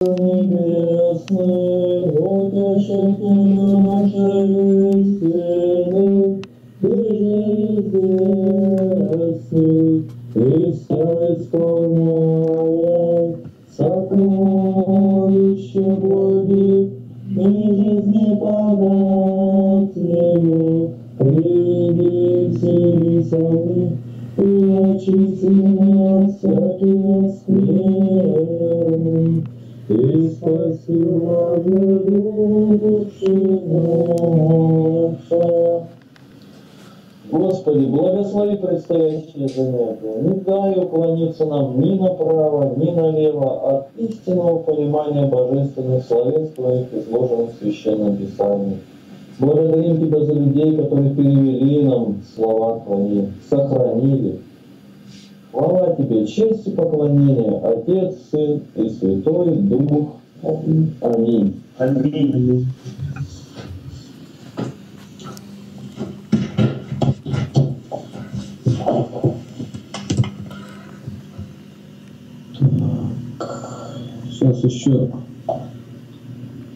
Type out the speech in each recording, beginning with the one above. Небесный, утеши ты наши истины, ты же известен, и все исполняет сокровище благи, и жизни податливы, приведите сами, и очисти меня всякие скверны. И спасибо душу наша. Господи, благослови предстоящее занятие. Не дай уклониться нам ни направо, ни налево от истинного понимания божественных словес Твоих, изложенных в Священном Писании. Благодарим Тебя за людей, которые перевели нам слова Твои, сохранили. Слава Тебе, честь и поклонение, Отец, Сын и Святой Дух. Аминь. Аминь. Сейчас еще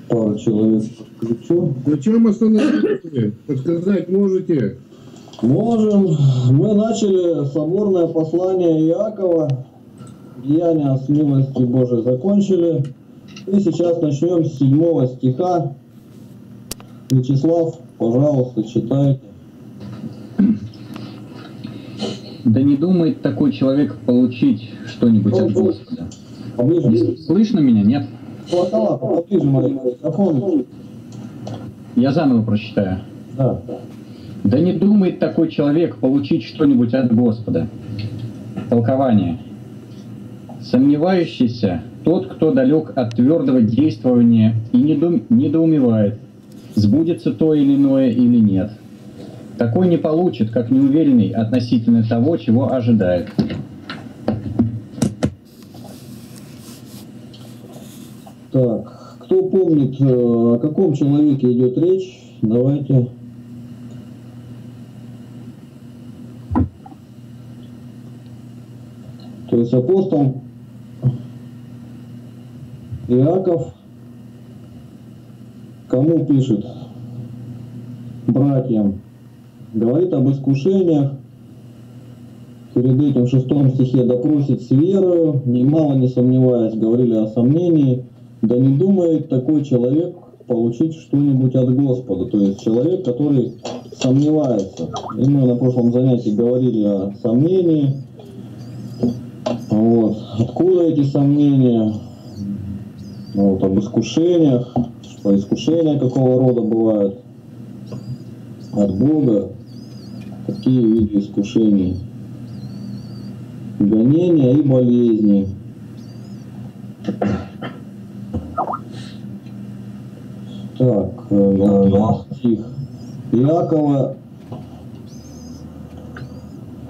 пару человек подключу. На чем остановились? Подсказать можете? Можем. Мы начали соборное послание Иакова. Деяния с милости Божией закончили. И сейчас начнем с 7 стиха. Вячеслав, пожалуйста, читайте. Да не думает такой человек получить что-нибудь от Господа. Слышно меня, нет? Я заново прочитаю. Да. Да не думает такой человек получить что-нибудь от Господа. Толкование. Сомневающийся тот, кто далек от твердого действования и недоумевает, сбудется то или иное или нет. Такой не получит, как неуверенный относительно того, чего ожидает. Так, кто помнит, о каком человеке идет речь, давайте... То есть апостол Иаков кому пишет? Братьям. Говорит об искушениях. Перед этим в 6 стихе допросит с верою, немало не сомневаясь, говорили о сомнении. Да не думает такой человек получить что-нибудь от Господа. То есть человек, который сомневается. И мы на прошлом занятии говорили о сомнении. Вот. Откуда эти сомнения? Вот, об искушениях, что искушения какого рода бывают от Бога, какие виды искушений, гонения и болезни. Так, стих Иакова.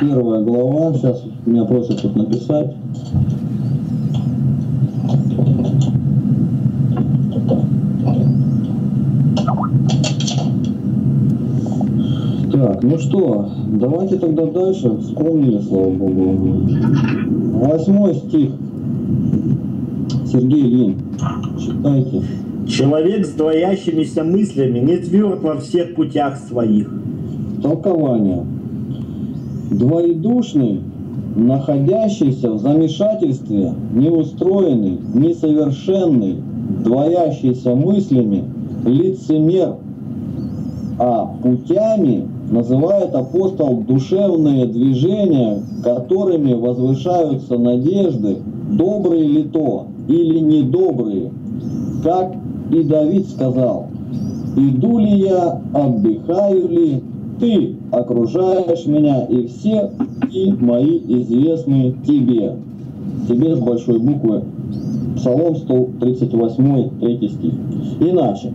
Первая глава, сейчас меня просят тут написать. Так, ну что, давайте тогда дальше. Вспомнили, слава Богу. 8 стих. Сергей Лин, читайте. Человек с двоящимися мыслями не тверд во всех путях своих. Толкование. Двоедушный, находящийся в замешательстве, неустроенный, несовершенный, двоящийся мыслями, лицемер. А путями называет апостол душевные движения, которыми возвышаются надежды, добрые ли то или недобрые. Как и Давид сказал: «Иду ли я, отдыхаю ли? Ты окружаешь меня, и все пути мои известны тебе». Тебе с большой буквы. Псалом 138, 3 стих. Иначе.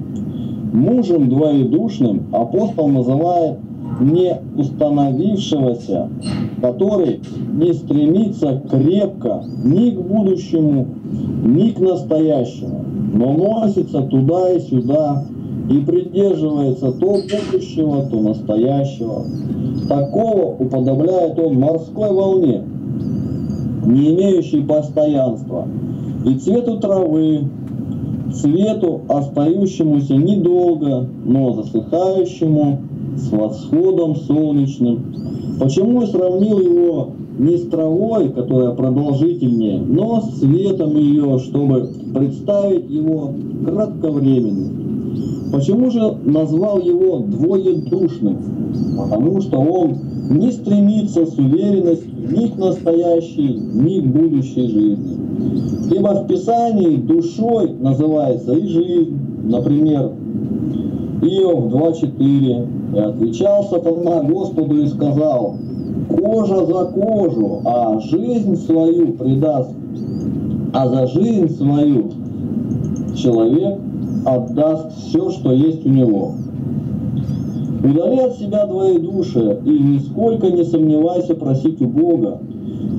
Мужем двоедушным апостол называет не установившегося, который не стремится крепко ни к будущему, ни к настоящему, но носится туда и сюда, и придерживается то будущего, то настоящего. Такого уподобляет он морской волне, не имеющей постоянства, и цвету травы, свету остающемуся недолго, но засыхающему с восходом солнечным. Почему я сравнил его не с травой, которая продолжительнее, но с светом ее, чтобы представить его кратковременным? Почему же назвал его двоедушным? Потому что он не стремится с уверенностью ни к настоящей, ни к будущей жизни. Ибо в Писании душой называется и жизнь, например, Иов 2:4. «И отвечал сатана Господу и сказал: кожа за кожу, а жизнь свою предаст, а за жизнь свою человек отдаст все, что есть у него». Удали от себя двоедушие и нисколько не сомневайся просить у Бога.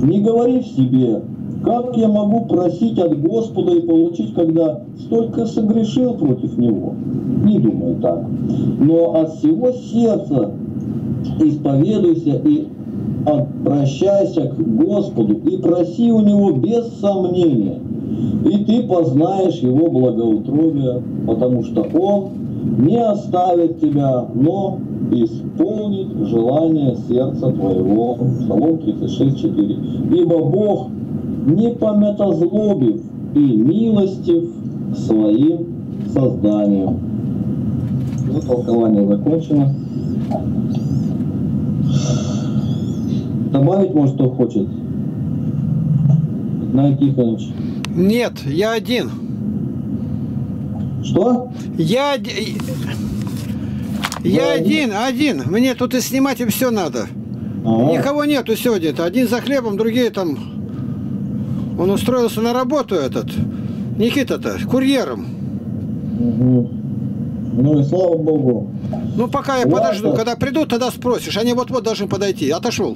Не говори в себе: как я могу просить от Господа и получить, когда столько согрешил против Него? Не думай так. Но от всего сердца исповедуйся и обращайся к Господу и проси у Него без сомнения. И ты познаешь Его благоутробие, потому что Он не оставит тебя, но исполнит желание сердца твоего. Псалом 36:4. Ибо Бог не памятозлобив и милостив к своим созданиям. Ну, толкование закончено. Добавить, может, кто хочет? Игнат Тихонович. Нет, я один. Что? Я один. Мне тут и снимать, и все надо. Ага. Никого нету сегодня. Один за хлебом, другие там... Он устроился на работу, этот Никита-то, курьером. Угу. Ну и слава Богу. Ну пока я подожду, когда придут, тогда спросишь. Они вот-вот должны подойти. Отошел.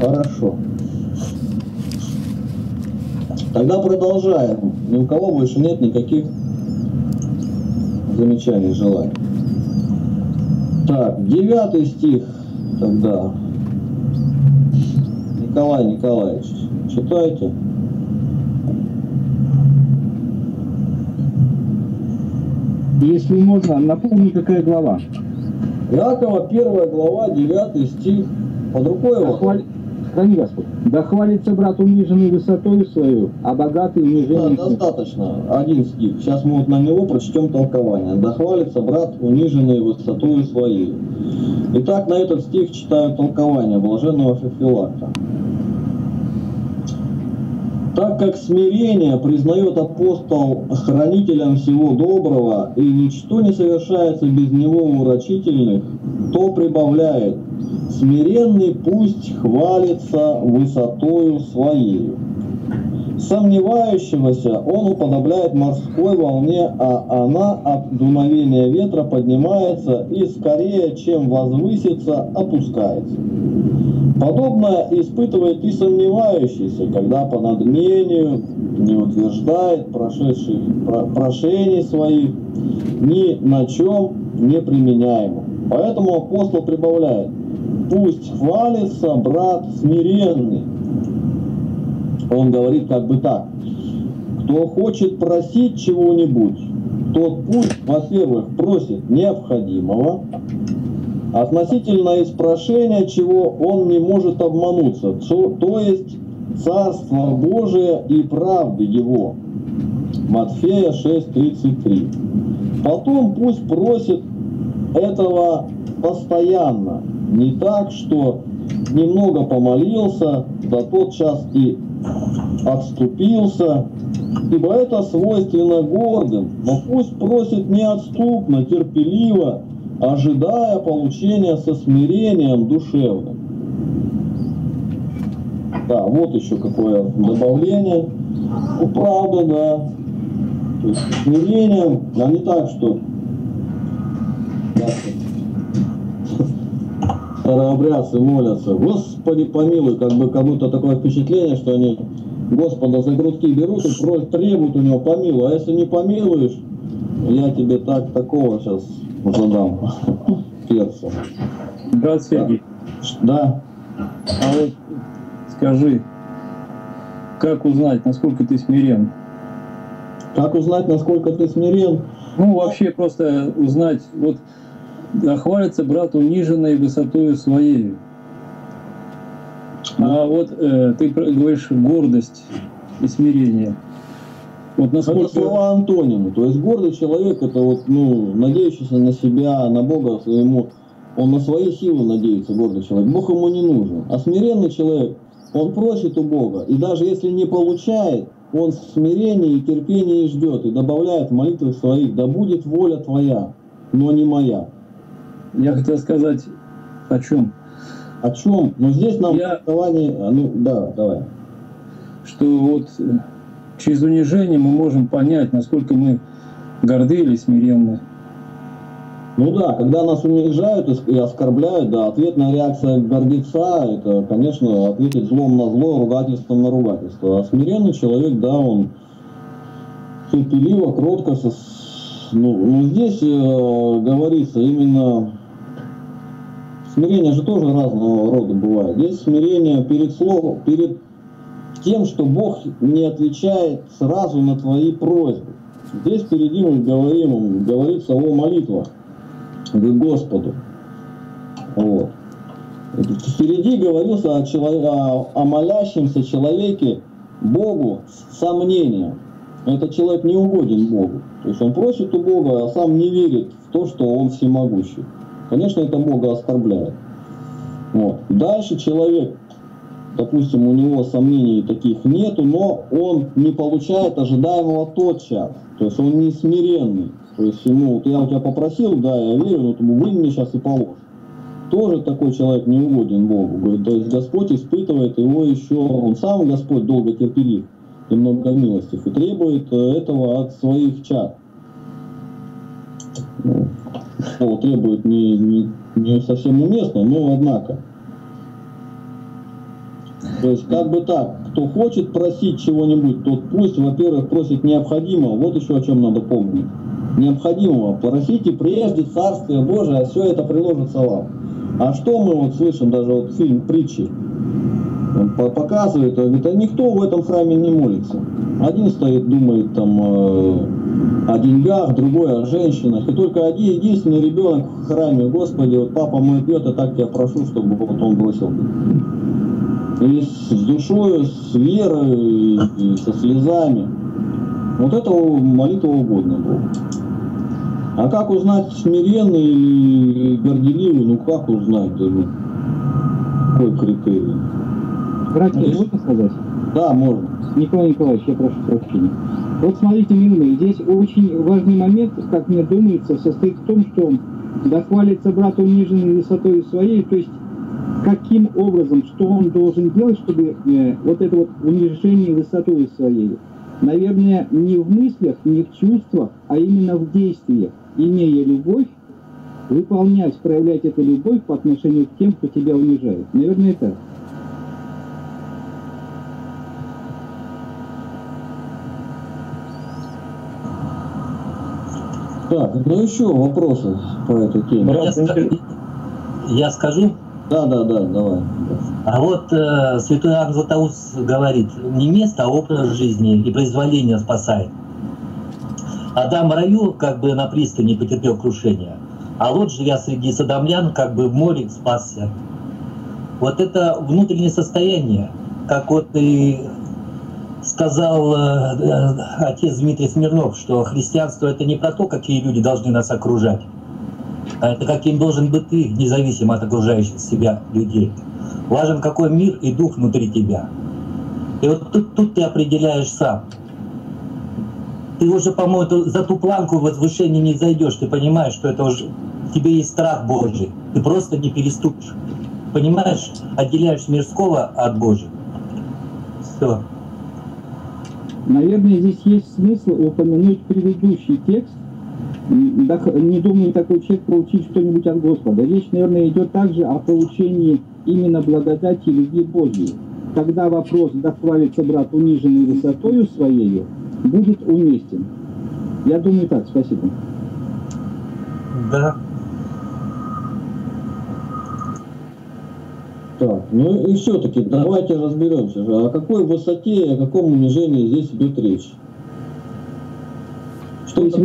Хорошо. Тогда продолжаем. Ни у кого больше нет никаких замечаний, желаний. Так, 9 стих тогда. Николай Николаевич, читайте. Если можно, напомни, какая глава. Иакова, 1 глава, 9 стих. Под рукой его. Храни Господь. Да хвалится брат униженный высотою свою, а богатый униженный... Да, достаточно. Один стих. Сейчас мы вот на него прочтем толкование. Да хвалится брат униженный высотою своей. Итак, на этот стих читаю толкование блаженного Феофилакта. Так как смирение признает апостол хранителем всего доброго, и ничто не совершается без него урочительных, то прибавляет: смиренный пусть хвалится высотою своею. Сомневающегося он уподобляет морской волне, а она от дуновения ветра поднимается и скорее, чем возвысится, опускается. Подобное испытывает и сомневающийся, когда по надмению не утверждает прошений своих, ни на чем не применяемо. Поэтому апостол прибавляет: пусть хвалится брат смиренный. Он говорит как бы так: кто хочет просить чего-нибудь, тот пусть, во-первых, просит необходимого, относительно из прошения чего он не может обмануться, то есть Царство Божие и правды Его. Матфея 6:33. Потом пусть просит этого постоянно, не так, что немного помолился, да тот час и отступился, ибо это свойственно гордым, но пусть просит неотступно, терпеливо, ожидая получения со смирением душевным. Да, вот еще какое добавление. Ну, правда, да. То есть смирением, а не так, что старообрядцы молятся: Господи помилуй, как будто такое впечатление, что они Господа за грудки берут и требуют у Него: помилуй. А если не помилуешь, я тебе такого сейчас задам перца. Брат Сергей. Да. А вот скажи, как узнать, насколько ты смирен? Как узнать, насколько ты смирен? Ну, вообще просто узнать, вот, хвалится брат униженной высотою своей. А вот ты говоришь гордость и смирение. Вот насколько... Это слова Антонина. То есть гордый человек — это вот, ну, надеющийся на себя, на Бога своему. Он на свои силы надеется, гордый человек. Бог ему не нужен. А смиренный человек, он просит у Бога. И даже если не получает, он в смирении и терпении ждет. И добавляет в молитвах своих: да будет воля твоя, но не моя. Я хотел сказать о чем? О чем? Но здесь нам ну да, давай. Что вот через унижение мы можем понять, насколько мы горды или смиренны. Ну да, когда нас унижают и оскорбляют, да, ответная реакция гордеца — это, конечно, ответить злом на зло, ругательством на ругательство. А смиренный человек, да, он терпеливо, кротко, ну здесь говорится именно, смирение же тоже разного рода бывает. Здесь смирение перед тем, что Бог не отвечает сразу на твои просьбы. Здесь впереди мы говорим, говорится о молитвах к Господу. Вот. Впереди говорится о молящемся человеке Богу с сомнением. Этот человек не угоден Богу. То есть он просит у Бога, а сам не верит в то, что он всемогущий. Конечно, это Бога оскорбляет. Вот. Дальше человек, допустим, у него сомнений таких нету, но он не получает ожидаемого тотчас. То есть он не смиренный. То есть ему: вот я у тебя попросил, да, я верю, но ты мне сейчас и положишь. Тоже такой человек не угоден Богу. Говорит, то есть Господь испытывает его еще, он сам, Господь, долго терпелив и много милостив, и требует этого от своих чад. Слово требует не совсем уместно, но однако. То есть как бы так, кто хочет просить чего-нибудь, тот пусть, во-первых, просит необходимого. Вот еще о чем надо помнить. Необходимого. Просите прежде Царствие Божие, а все это приложится вам. А что мы вот слышим, даже вот фильм «Притчи» показывает, говорит, а никто в этом храме не молится. Один стоит, думает там о деньгах, другой о женщинах. И только один единственный ребенок в храме: Господи, вот папа мой пьет, а так тебя прошу, чтобы потом бросил. И с душой, с верой, и со слезами. Вот это молитва угодно Богу. А как узнать, смиренный или горделивый? Ну как узнать, даже? Какой критерий? Братья, можно сказать? Да, можно. Николай Николаевич, я прошу прощения. Вот смотрите, милые, здесь очень важный момент, как мне думается, состоит в том, что дохвалится брат униженной высотой своей, то есть каким образом, что он должен делать, чтобы вот это вот унижение высотой своей? Наверное, не в мыслях, не в чувствах, а именно в действиях, имея любовь, выполнять, проявлять эту любовь по отношению к тем, кто тебя унижает. Наверное, это. Так, ну еще вопросы по этой теме. Я скажу? Да, давай. А вот святой Иоанн Златоуст говорит: не место, а образ жизни и произволение спасает. Адам в раю, как бы на пристани, потерпел крушение, а Лот, живя среди содомлян, как бы в море спасся. Вот это внутреннее состояние, как вот и сказал отец Дмитрий Смирнов, что христианство — это не про то, какие люди должны нас окружать, а это каким должен быть ты, независимо от окружающих себя людей. Важен какой мир и дух внутри тебя. И вот тут ты определяешь сам. Ты уже, по-моему, за ту планку возвышения не зайдешь. Ты понимаешь, что это уже... тебе есть страх Божий. Ты просто не переступишь. Понимаешь, отделяешь мирского от Божьего. Все. Наверное, здесь есть смысл упомянуть предыдущий текст. Не думаю, такой человек получить что-нибудь от Господа. Речь, наверное, идет также о получении именно благодати и любви Божьей. Когда вопрос «дохвалится брат униженной высотою своей» будет уместен. Я думаю так. Спасибо. Да. Так, ну и все-таки давайте разберемся, о какой высоте и о каком унижении здесь идет речь. То есть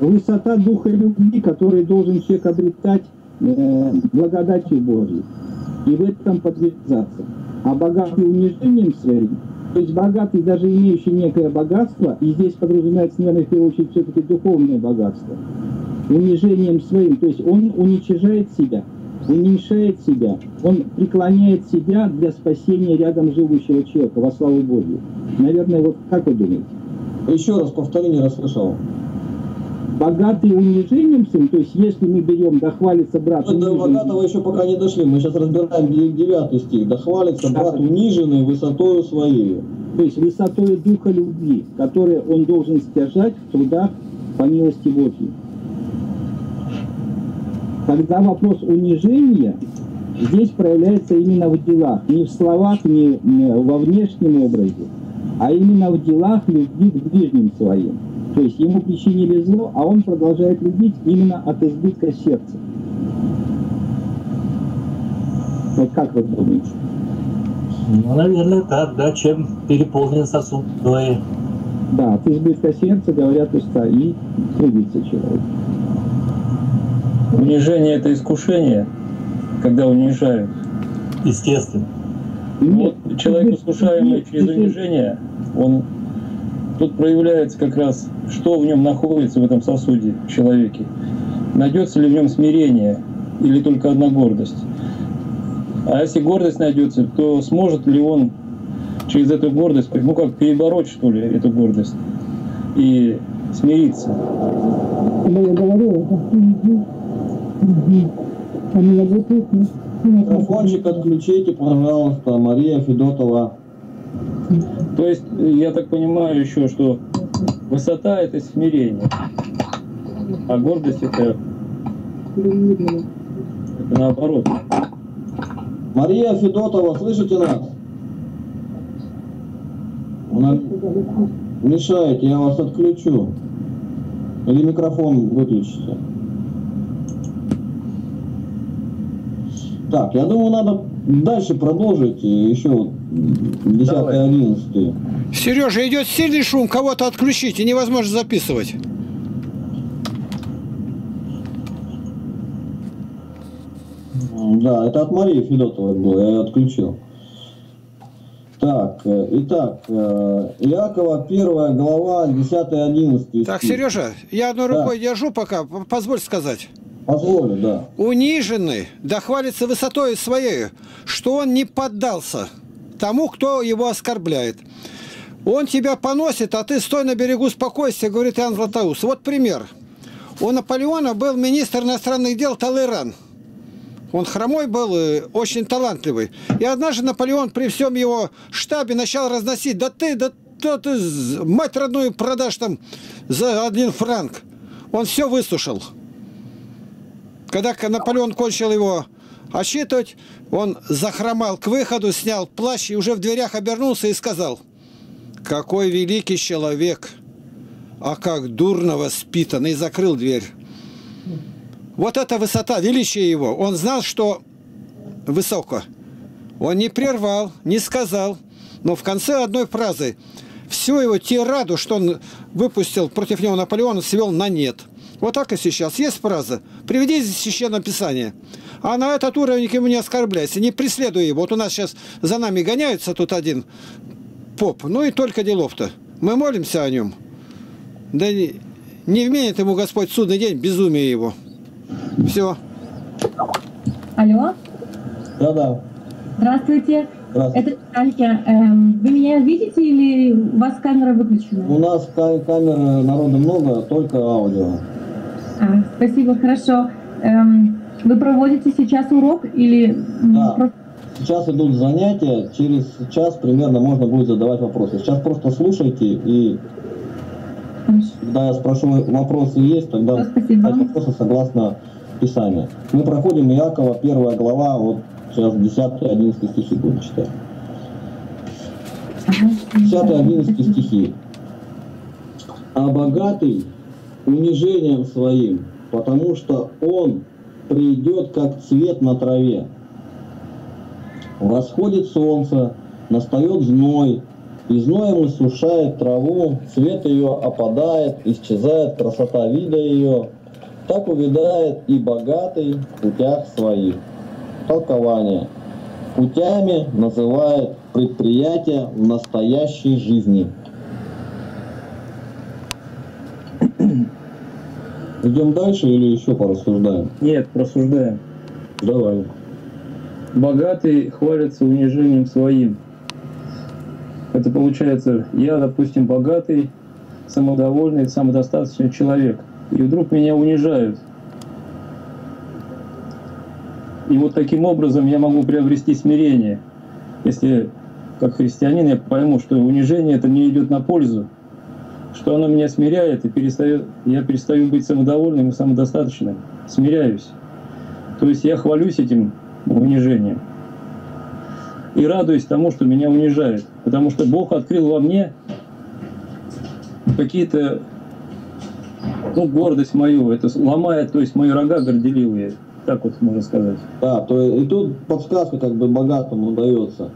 высота духа любви, который должен человек обретать благодатью Божьей. И в этом подвязаться. А богатый унижением своим, то есть богатый, даже имеющий некое богатство, и здесь подразумевается, наверное, в первую очередь, все-таки духовное богатство, унижением своим, то есть он уничижает себя, уменьшает себя, он преклоняет себя для спасения рядом живущего человека, во славу Божью. Наверное, вот как вы думаете? Еще раз повторю, не расслышал. Богатый унижением своим, то есть если мы берем «дохвалится брат униженный». До богатого еще пока не дошли, мы сейчас разбираем 9 стих. «Дохвалится брат униженный высотою своей». То есть высотою духа любви, которое он должен стяжать в трудах по милости Божьей. Когда вопрос унижения здесь проявляется именно в делах, не в словах, не во внешнем образе, а именно в делах любви к ближним своим. То есть ему причинили зло, а он продолжает любить именно от избытка сердца. Вот как вы думаете? Ну, наверное, так, да, чем переполнен сосуд, двое. Да, от избытка сердца, говорят уста, и трудится человек. Унижение — это искушение, когда унижают. Естественно. Вот нет, человек, искушаемый через унижение, он... Тут проявляется как раз, что в нем находится, в этом сосуде, в человеке. Найдется ли в нем смирение или только одна гордость? А если гордость найдется, то сможет ли он через эту гордость, ну как, перебороть, что ли, эту гордость и смириться? Микрофончик отключите, пожалуйста, Мария Федотова. То есть, я так понимаю еще, что высота — это смирение, а гордость — это наоборот. Мария Федотова, слышите нас? Она мешает, я вас отключу. Или микрофон выключите. Так, я думаю, надо дальше продолжить еще вот. 10-11. Сережа, идет сильный шум, кого-то отключите, невозможно записывать. Да, это от Марии Федотовой было, я ее отключил. Так, итак, Иакова 1 глава, 10-11. Так, Сережа, я одной рукой держу пока, позволь сказать. Позволю, да. Униженный, да хвалится высотой своей, что он не поддался тому, кто его оскорбляет. Он тебя поносит, а ты стой на берегу спокойствия, говорит Иоанн Златоуст. Вот пример. У Наполеона был министр иностранных дел Талейран. Он хромой был и очень талантливый. И однажды Наполеон при всем его штабе начал разносить: да ты мать родную продашь там за 1 франк. Он все выслушал. Когда Наполеон кончил его отчитывать, он захромал к выходу, снял плащ и уже в дверях обернулся и сказал: «Какой великий человек, а как дурно воспитан!» И закрыл дверь. Вот эта высота, величие его. Он знал, что высоко. Он не прервал, не сказал, но в конце одной фразы всю его тираду, что он выпустил против него Наполеона, свел на нет. Вот так и сейчас. Есть фраза: «Приведи из Священного Писания». А на этот уровень ему не оскорбляйся, не преследуй его. Вот у нас сейчас за нами гоняется тут один поп. Ну и только делов-то. Мы молимся о нем. Да не вменит ему Господь в судный день безумие его. Все. Алло? Да-да. Здравствуйте. Это Алька. Вы меня видите или у вас камера выключена? У нас камеры, народа много, только аудио. А, спасибо, хорошо. Вы проводите сейчас урок или... Да. Просто... Сейчас идут занятия, через час примерно можно будет задавать вопросы. Сейчас просто слушайте, и когда я спрошу, вопросы есть, тогда вопросы согласно Писанию. Мы проходим Иакова, 1 глава, вот сейчас 10-11 стихи будем читать. 10-11 стихи. «А богатый унижением своим, потому что он придет, как цвет на траве. Восходит солнце, настает зной, И зноем иссушает траву, цвет ее опадает, исчезает красота вида ее, так увядает и богатый в путях своих. Толкование. Путями называют предприятия в настоящей жизни. Идем дальше или еще порассуждаем? Нет, просуждаем. Давай. Богатый хвалится унижением своим. Это получается, я, допустим, богатый, самодовольный, самодостаточный человек. И вдруг меня унижают. И вот таким образом я могу приобрести смирение. Если, как христианин, я пойму, что унижение это мне идет на пользу, что оно меня смиряет, и я перестаю быть самодовольным и самодостаточным. Смиряюсь. То есть я хвалюсь этим унижением. И радуюсь тому, что меня унижает. Потому что Бог открыл во мне какие-то, ну, гордость мою, это ломает, то есть мои рога горделивые, так вот можно сказать. Да, то и тут подсказка как бы богатому дается,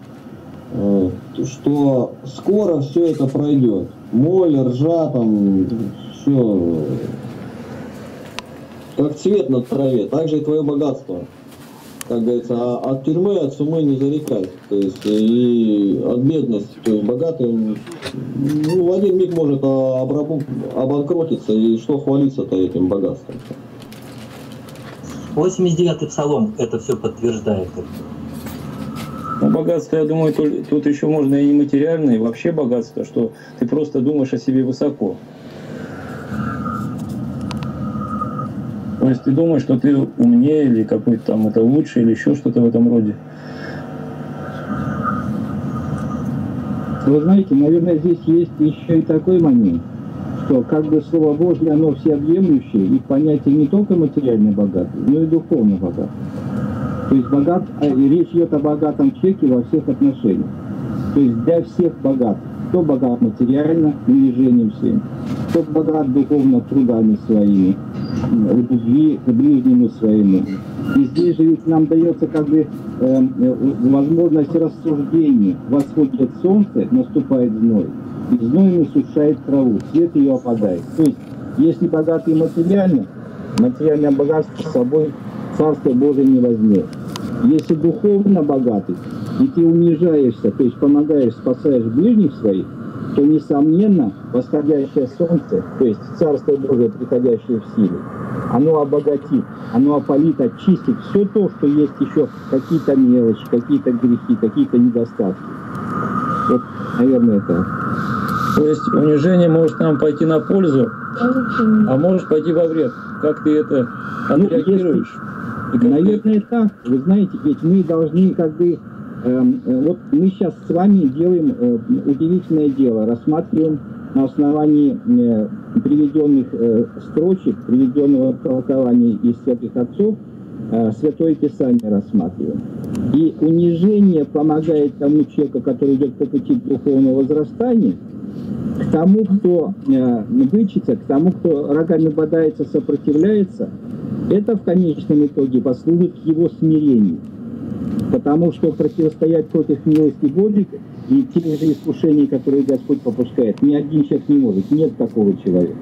что скоро все это пройдет. Моль, ржа, там, все, как цвет на траве, так же и твое богатство. Как говорится, от тюрьмы, от сумы не зарекать. То есть и от бедности. То есть богатый, ну, в один миг может обанкротиться, и что хвалиться-то этим богатством. 89-й Псалом это все подтверждает. Ну, богатство, я думаю, тут еще можно и нематериальное, и вообще богатство, что ты просто думаешь о себе высоко. То есть ты думаешь, что ты умнее, или какой-то там это лучше, или еще что-то в этом роде. Вы знаете, наверное, здесь есть еще и такой момент, что как бы Слово Божье, оно всеобъемлющее, и понятие не только материально богатый, но и духовно богатый. То есть богат, речь идет о богатом человеке во всех отношениях. То есть для всех богат. Кто богат материально, унижением всем, кто богат духовно трудами своими, любви к ближнему своему. И здесь же ведь нам дается как бы возможность рассуждения. Восходит солнце, наступает зной. И зной насушает траву, свет ее опадает. То есть, если богатые материально, материальное богатство с собой Царство Божие не возьмет. Если духовно богатый, и ты унижаешься, то есть помогаешь, спасаешь ближних своих, то, несомненно, восходящее солнце, то есть Царство Божие, приходящее в силу, оно обогатит, оно опалит, очистит все то, что есть еще какие-то мелочи, какие-то грехи, какие-то недостатки. Вот, наверное, так. То есть унижение может нам пойти на пользу, а может пойти во вред. Как ты это отреагируешь? Наверное, так. Вы знаете, ведь мы должны как бы... вот мы сейчас с вами делаем удивительное дело. Рассматриваем на основании приведенных строчек, приведенного толкования из святых отцов, Святое Писание рассматриваем. И унижение помогает тому человеку, который идет по пути духовного возрастания, к тому, кто бычится, к тому, кто рогами бодается, сопротивляется, это в конечном итоге послужит к его смирению. Потому что противостоять против милости Божьей и тех же искушений, которые Господь попускает, ни один человек не может. Нет такого человека.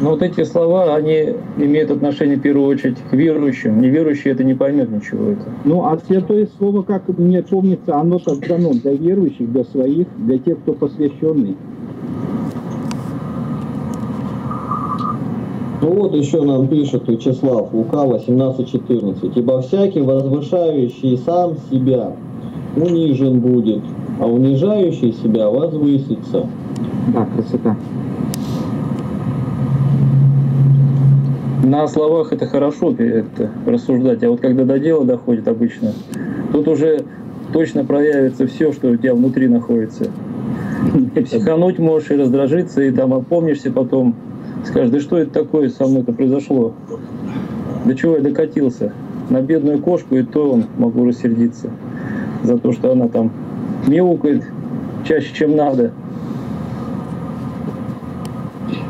Но вот эти слова, они имеют отношение, в первую очередь, к верующим. Неверующие это не поймет ничего. Это. Ну, а святое слово, как мне помнится, оно создано для верующих, для своих, для тех, кто посвященный. Ну вот еще нам пишет Вячеслав, Лука 18:14. «Ибо всякий, возвышающий сам себя, унижен будет, а унижающий себя возвысится». Да, красота. На словах это хорошо это рассуждать, а вот когда до дела доходит обычно, тут уже точно проявится все, что у тебя внутри находится. И психануть можешь, и раздражиться, и там опомнишься потом, скажешь, да что это такое со мной-то произошло? До чего я докатился? На бедную кошку и то он могу рассердиться за то, что она там мяукает чаще, чем надо.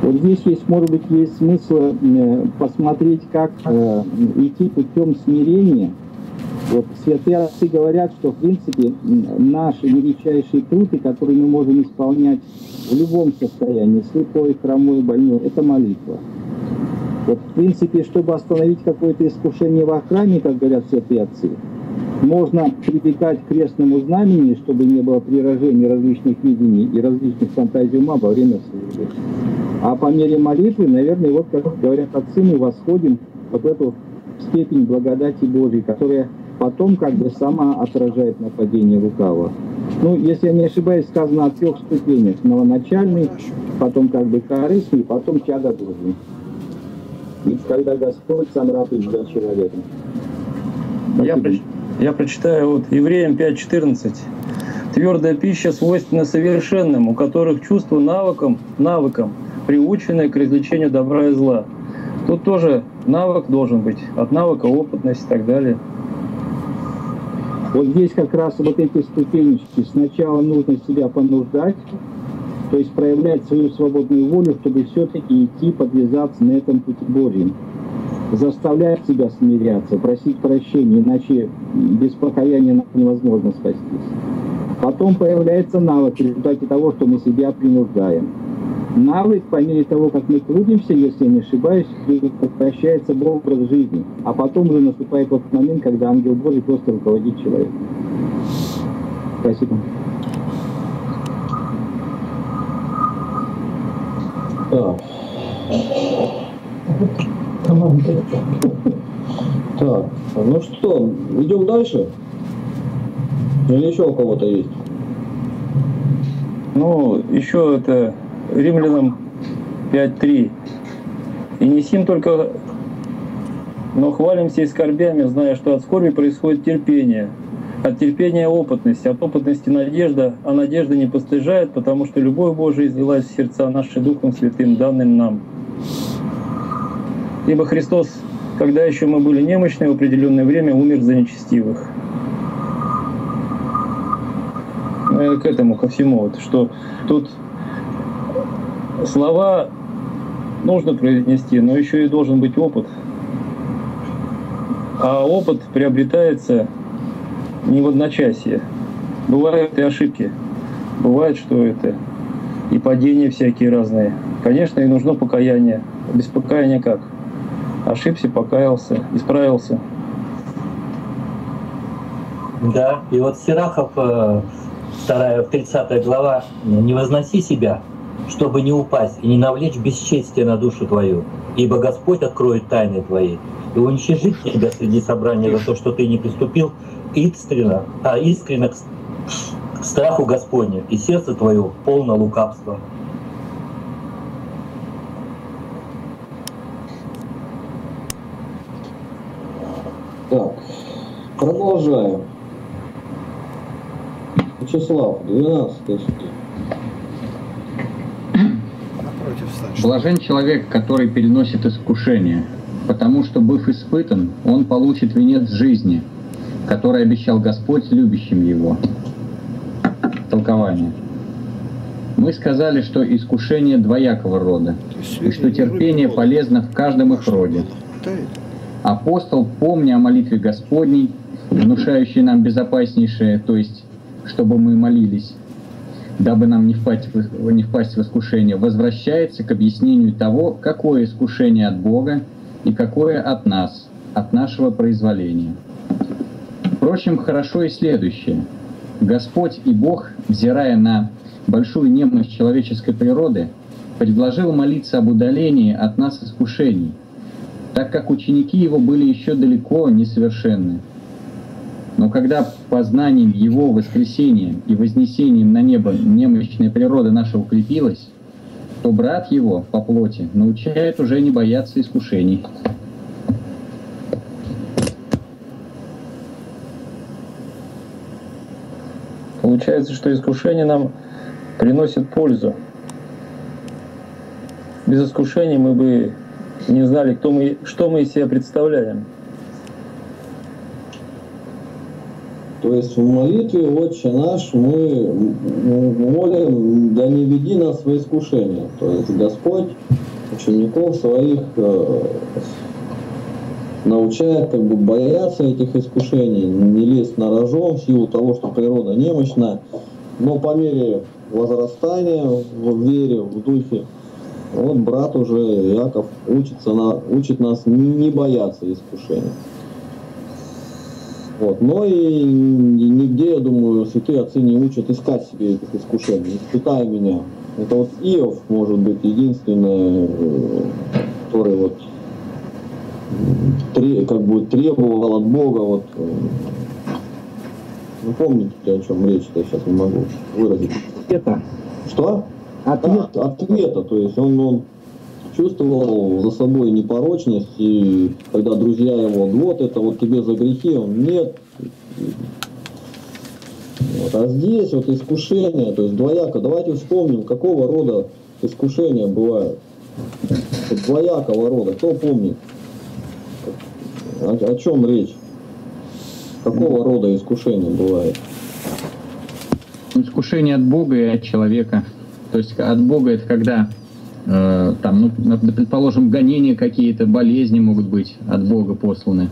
Вот здесь есть, может быть, есть смысл посмотреть, как идти путем смирения Вот святые отцы говорят, что в принципе наши величайшие труды, которые мы можем исполнять в любом состоянии, слепой, хромой, больной, это молитва. Вот, в принципе, чтобы остановить какое-то искушение в охране, как говорят святые отцы, можно прибегать к крестному знамени, чтобы не было приражений различных видений и различных фантазий ума во время службы. А по мере молитвы, наверное, вот как говорят отцы, мы восходим вот в эту степень благодати Божьей, которая потом как бы сама отражает нападение лукавого. Ну, если я не ошибаюсь, сказано о трех ступенях. Новоначальный, потом как бы корыстный, потом чадо Божий. И когда Господь сам ратует за человека. Я прочитаю вот Евреям 5:14. Твердая пища свойственна совершенным, у которых чувство навыком, приученное к развлечению добра и зла. Тут тоже навык должен быть, от навыка опытность и так далее. Вот здесь как раз вот эти ступенечки. Сначала нужно себя понуждать, то есть проявлять свою свободную волю, чтобы все-таки идти, подвязаться на этом пути Божьем. Заставлять себя смиряться, просить прощения, иначе без покаяния невозможно спастись. Потом появляется навык в результате того, что мы себя принуждаем. Навык, по мере того, как мы трудимся, если я не ошибаюсь, превращается в образ жизни. А потом уже наступает тот момент, когда ангел Божий просто руководит человеком. Спасибо. Да. Так, ну что, идем дальше? Или еще у кого-то есть? Ну, еще это... Римлянам 5:3. «И не сим только, но хвалимся и скорбями, зная, что от скорби происходит терпение, от терпения — опытность, от опытности — надежда, а надежда не постыжает, потому что любовь Божия излилась в сердца наши Духом Святым, данным нам. Ибо Христос, когда еще мы были немощны, в определенное время умер за нечестивых». Наверное, к этому, ко всему, вот, что тут... Слова нужно произнести, но еще и должен быть опыт. А опыт приобретается не в одночасье. Бывают и ошибки. Бывает, что это и падения всякие разные. Конечно, и нужно покаяние. Без покаяния как? Ошибся, покаялся, исправился. Да, и вот Сирахов, 2-30 глава, «Не возноси себя, чтобы не упасть, и не навлечь бесчестие на душу твою, ибо Господь откроет тайны твои, и уничижит тебя среди собрания за то, что ты не приступил искренно к страху Господню, и сердце твое полно лукавства». Так, продолжаем. Вячеслав, 12-й. «Блажен человек, который переносит искушение, потому что, быв испытан, он получит венец жизни, который обещал Господь любящим его». Толкование. Мы сказали, что искушение двоякого рода, и что терпение полезно в каждом их роде. Апостол, помня о молитве Господней, внушающей нам безопаснейшее, то есть, чтобы мы молились, дабы нам не впасть в искушение, возвращается к объяснению того, какое искушение от Бога и какое от нас, от нашего произволения. Впрочем, хорошо и следующее. Господь и Бог, взирая на большую немощь человеческой природы, предложил молиться об удалении от нас искушений, так как ученики Его были еще далеко несовершенны. Но когда познанием Его воскресения и вознесением на небо немощная природа наша укрепилась, то брат Его по плоти научает уже не бояться искушений. Получается, что искушение нам приносит пользу. Без искушений мы бы не знали, что мы из себя представляем. То есть в молитве «Отче наш» мы молим: «Да не веди нас во искушение». То есть Господь учеников своих научает как бы бояться этих искушений, не лезть на рожон в силу того, что природа немощна. Но по мере возрастания в вере, в духе, вот брат уже Иаков учит нас не бояться искушений. Вот. Но и нигде, я думаю, святые отцы не учат искать себе этих искушений. «Испытай меня». Это вот Иов, может быть, единственный, который вот требовал от Бога. Вот, вы помните, о чем речь-то, я сейчас не могу выразить. Ответа. Что? Ответа. Да, ответа. То есть он чувствовал за собой непорочность, и когда друзья его: вот это вот тебе за грехи, он: нет. Вот. А здесь вот искушение, то есть двояко. Давайте вспомним, какого рода искушения бывают. Двоякого рода, кто помнит, о чем речь? Какого рода искушения бывает? Искушение от Бога и от человека. То есть от Бога — это когда там, ну, предположим, гонения какие-то, болезни могут быть от Бога посланы.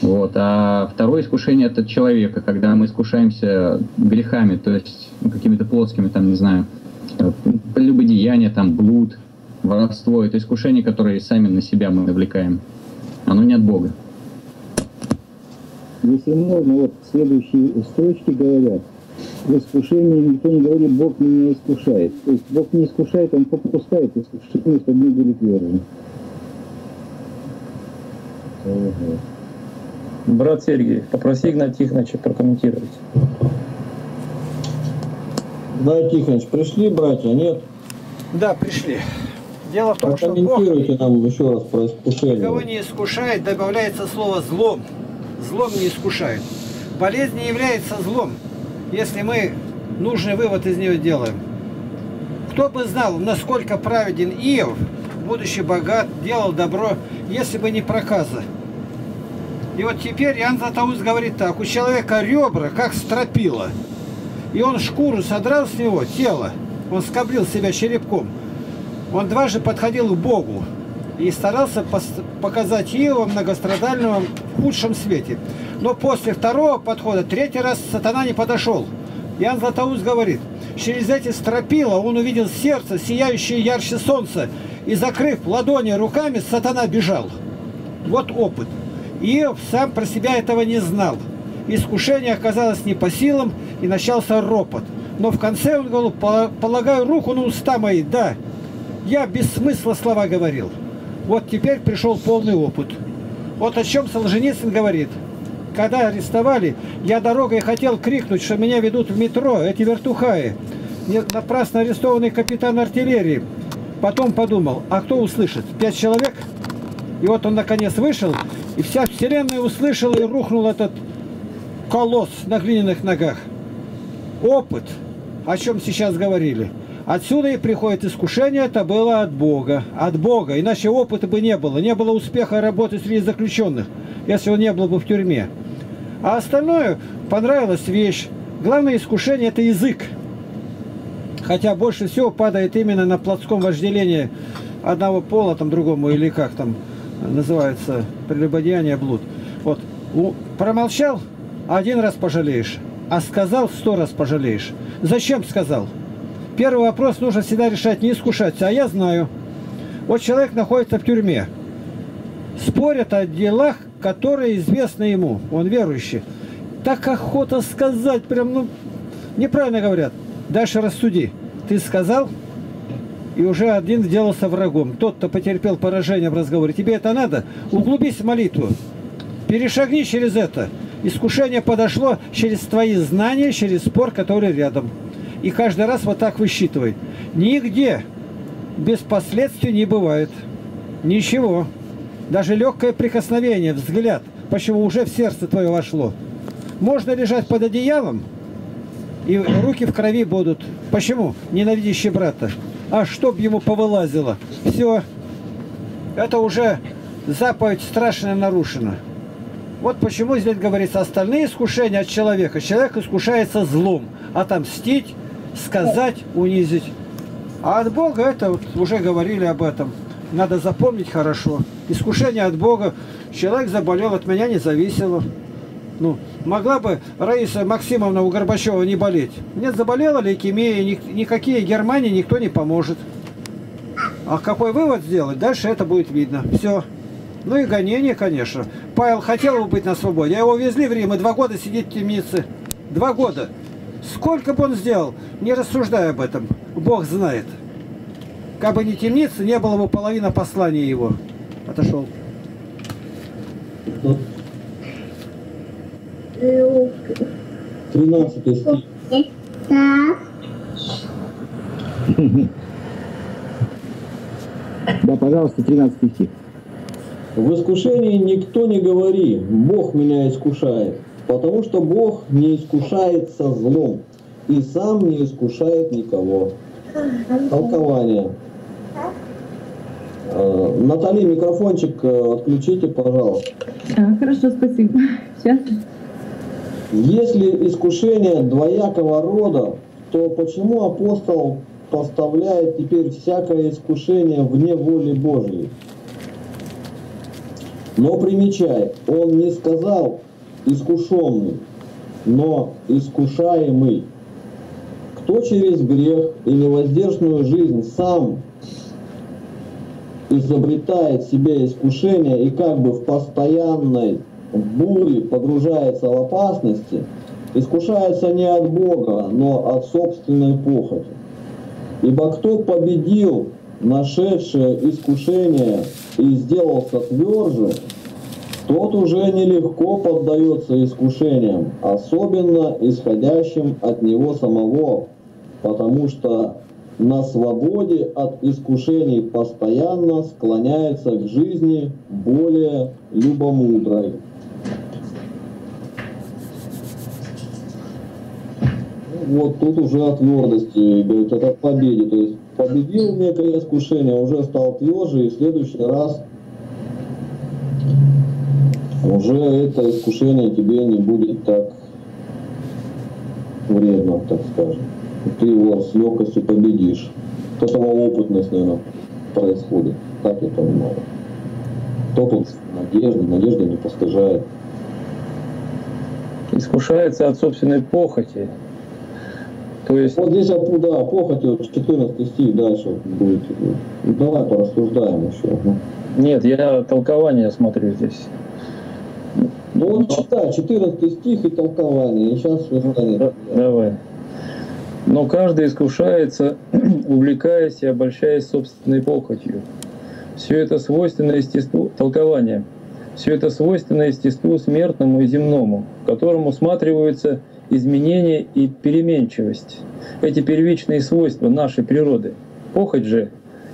Вот. А второе искушение — это от человека, когда мы искушаемся грехами, то есть какими-то плотскими, там, не знаю, прелюбодеяние, там, блуд, воровство. Это искушение, которое сами на себя мы навлекаем. Оно не от Бога. Если можно, вот следующие строчки говорят: в искушении никто не говорит: Бог меня искушает. То есть Бог не искушает, Он попускает искушение, чтобы мы были первыми. Брат Сергей, попроси Игнатия Тихоновича прокомментировать. Игнатий Тихонович, пришли братья, нет? Да, пришли. Дело в том, что Бог нам еще раз про искушение. Кого не искушает, добавляется слово «злом». Злом не искушает. Болезнь не является злом, если мы нужный вывод из нее делаем. Кто бы знал, насколько праведен Иов, будучи богат, делал добро, если бы не проказа. И вот теперь Иоанн Златоуст говорит так: у человека ребра, как стропила, и он шкуру содрал с него, тело, он скоблил себя черепком. Он дважды подходил к Богу и старался показать Иова многострадального в худшем свете. Но после второго подхода, третий раз, сатана не подошел. Иоанн Златоуст говорит: через эти стропила он увидел сердце, сияющее ярче солнца, и, закрыв ладони руками, сатана бежал. Вот опыт. Иов сам про себя этого не знал. Искушение оказалось не по силам, и начался ропот. Но в конце он говорил: полагаю руку на уста мои, да, я без смысла слова говорил. Вот теперь пришел полный опыт. Вот о чем Солженицын говорит. Когда арестовали, я дорогой хотел крикнуть, что меня ведут в метро, эти вертухаи. Напрасно арестованный капитан артиллерии. Потом подумал: а кто услышит? 5 человек? И вот он наконец вышел, и вся вселенная услышала, и рухнул этот колосс на глиняных ногах. Опыт, о чем сейчас говорили. Отсюда и приходит искушение, это было от Бога. От Бога, иначе опыта бы не было. Не было успеха работы среди заключенных, если он не был бы в тюрьме. А остальное — понравилась вещь. Главное искушение — это язык. Хотя больше всего падает именно на плотском вожделении одного пола, там, другому, или как там называется, прелюбодеяние, блуд. Вот. Промолчал — 1 раз пожалеешь, а сказал — 100 раз пожалеешь. Зачем сказал? Первый вопрос нужно всегда решать, не искушаться. А я знаю. Вот человек находится в тюрьме. Спорят о делах, которые известны ему. Он верующий. Так охота сказать, прям, ну, неправильно говорят. Дальше рассуди. Ты сказал, и уже один сделался врагом. Тот, кто потерпел поражение в разговоре. Тебе это надо? Углубись в молитву. Перешагни через это. Искушение подошло через твои знания, через спор, который рядом. И каждый раз вот так высчитывает. Нигде без последствий не бывает. Ничего. Даже легкое прикосновение, взгляд, почему уже в сердце твое вошло. Можно лежать под одеялом, и руки в крови будут. Почему? Ненавидящий брата. А чтоб ему повылазило. Все. Это уже заповедь страшная нарушена. Вот почему здесь говорится: остальные искушения от человека. Человек искушается злом. Отомстить, сказать, унизить. А от Бога — это вот уже говорили об этом. Надо запомнить хорошо. Искушение от Бога Человек заболел, от меня не зависело. Ну, могла бы Раиса Максимовна у Горбачева не болеть. Нет, заболела лейкемией, никакие Германии никто не поможет. А какой вывод сделать? Дальше это будет видно. Все. Ну и гонение, конечно. Павел хотел бы быть на свободе. А его везли в Рим, и 2 года сидит в темнице. 2 года. Сколько бы он сделал, не рассуждая об этом. Бог знает. Как бы не темница, не было бы половина послания его. Отошел. Кто? 13-й стих. Да, пожалуйста, 13-й стих. В искушении никто не говори: Бог меня искушает, потому что Бог не искушается злом и сам не искушает никого. Толкование. Натали, микрофончик отключите, пожалуйста. Хорошо, спасибо. Сейчас. Если искушение двоякого рода, то почему апостол поставляет теперь всякое искушение вне воли Божьей? Но примечай, он не сказал искушенный, но искушаемый. Кто через грех и невоздержанную жизнь сам изобретает себе искушение и как бы в постоянной буре погружается в опасности, искушается не от Бога, но от собственной похоти. Ибо кто победил нашедшее искушение и сделался тверже, тот уже нелегко поддается искушениям, особенно исходящим от него самого, потому что на свободе от искушений постоянно склоняется к жизни более любомудрой. Вот тут уже о твердости, говорит, это к победе. То есть победил некое искушение, уже стал тверже, и в следующий раз уже это искушение тебе не будет так вредно, так скажем. Ты его с легкостью победишь. От этого опытность, наверное, происходит. Так я понимаю. Топот надежды, надежда не постыжает. Искушается от собственной похоти. То есть... Вот здесь, да, похоть, 14 стих дальше будет. Давай порассуждаем еще. Нет, я толкование смотрю здесь. Ну вот читай, 14 стих и толкование. И сейчас все станет. Давай. Но каждый искушается, увлекаясь и обольщаясь собственной похотью. Все это свойственно естеству толкования. Все это свойственно естеству смертному и земному, в котором усматриваются изменения и переменчивость. Эти первичные свойства нашей природы, похоть же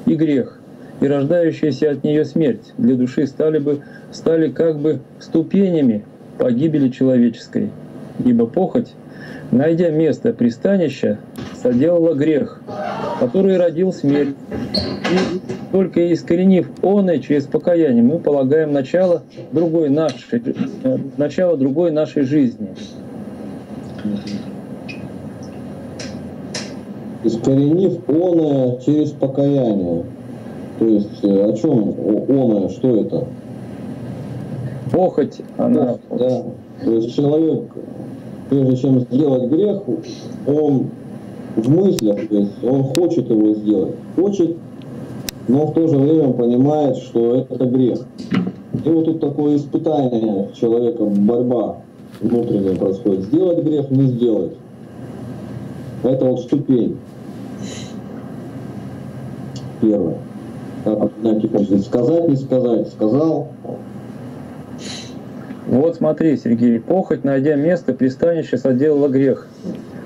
и грех, и рождающаяся от нее смерть для души стали как бы ступенями погибели человеческой. Ибо похоть, найдя место пристанища, соделала грех, который родил смерть. И только искоренив он и через покаяние, мы полагаем начало другой нашей жизни. Искоренив оное через покаяние. То есть о чем оное, что это? Похоть, она. Да. То есть человек, прежде чем сделать грех, он в мыслях, то есть он хочет его сделать. Хочет, но в то же время понимает, что это грех. И вот тут такое испытание человека, борьба внутренняя происходит. Сделать грех, не сделать. Это вот ступень. Первое. Сказать, не сказать. Сказал. Вот смотри, Сергей, похоть, найдя место пристанища, соделала грех.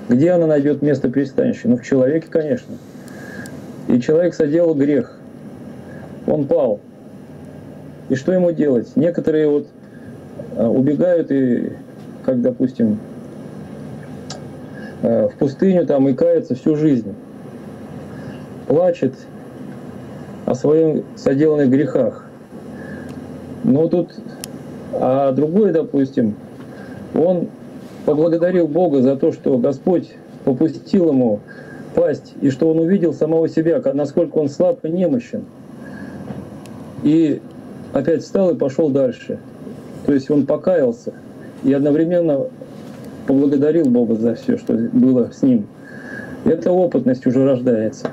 Где она найдет место пристанища? Ну, в человеке, конечно. И человек соделал грех. Он пал. И что ему делать? Некоторые вот убегают и, как, допустим, в пустыню там и каются всю жизнь. Плачет о своем соделанных грехах. Но тут, а другой, допустим, он поблагодарил Бога за то, что Господь попустил ему пасть, и что он увидел самого себя, насколько он слаб и немощен. И опять встал и пошел дальше. То есть он покаялся и одновременно поблагодарил Бога за все, что было с ним. Эта опытность уже рождается.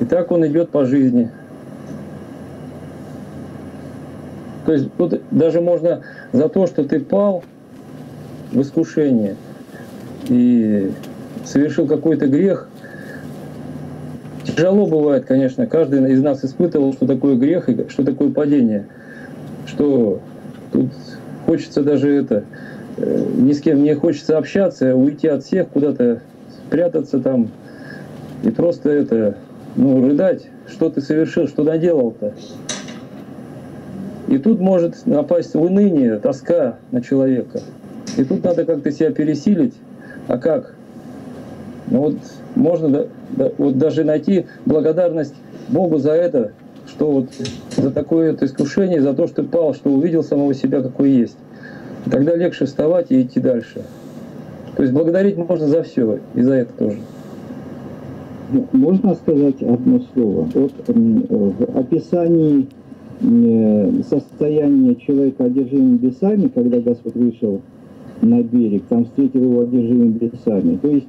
И так он идет по жизни. То есть тут даже можно за то, что ты пал в искушение и совершил какой-то грех. Тяжело бывает, конечно, каждый из нас испытывал, что такое грех и что такое падение. Что тут хочется даже это, ни с кем не хочется общаться, уйти от всех, куда-то спрятаться там и просто это, ну, рыдать, что ты совершил, что наделал-то. И тут может напасть уныние, тоска на человека. И тут надо как-то себя пересилить. А как? Ну вот можно вот даже найти благодарность Богу за это, что вот за такое вот искушение, за то, что пал, что увидел самого себя, какой есть. И тогда легче вставать и идти дальше. То есть благодарить можно за все, и за это тоже. Можно сказать одно слово? Вот в описании состояния человека, одержимым бесами, когда Господь вышел на берег, там встретил его одержимым бесами. То есть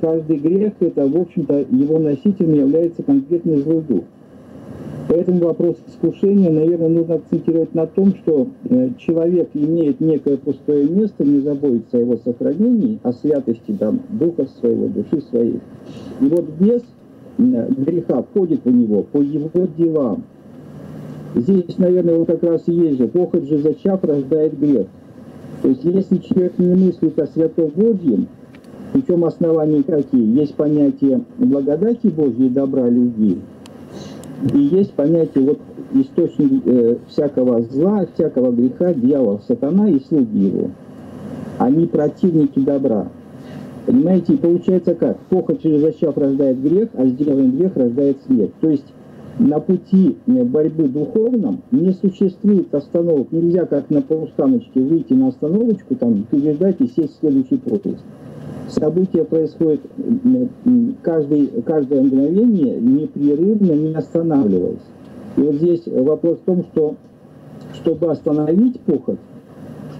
каждый грех, это, в общем-то, его носителем является конкретный злой дух. Поэтому вопрос искушения, наверное, нужно акцентировать на том, что человек имеет некое пустое место, не заботится о его сохранении, о святости там, духа своего, души своей. И вот вес греха входит у него по его делам. Здесь, наверное, вот как раз и есть же, похоть же зачав рождает грех. То есть, если человек не мыслит о святогодьем, причем основания какие? Есть понятие благодати Божьей, добра, любви, и есть понятие вот источник всякого зла, всякого греха, дьявол, сатана и слуги его. Они противники добра. Понимаете, и получается как? Похоть через зачав рождает грех, а сделанный грех рождает смерть. То есть на пути борьбы духовном не существует остановок. Нельзя как на полустаночке выйти на остановочку, там переждать и сесть в следующий пропуск. События происходят каждое мгновение, непрерывно, не останавливаясь. И вот здесь вопрос в том, что чтобы остановить похоть,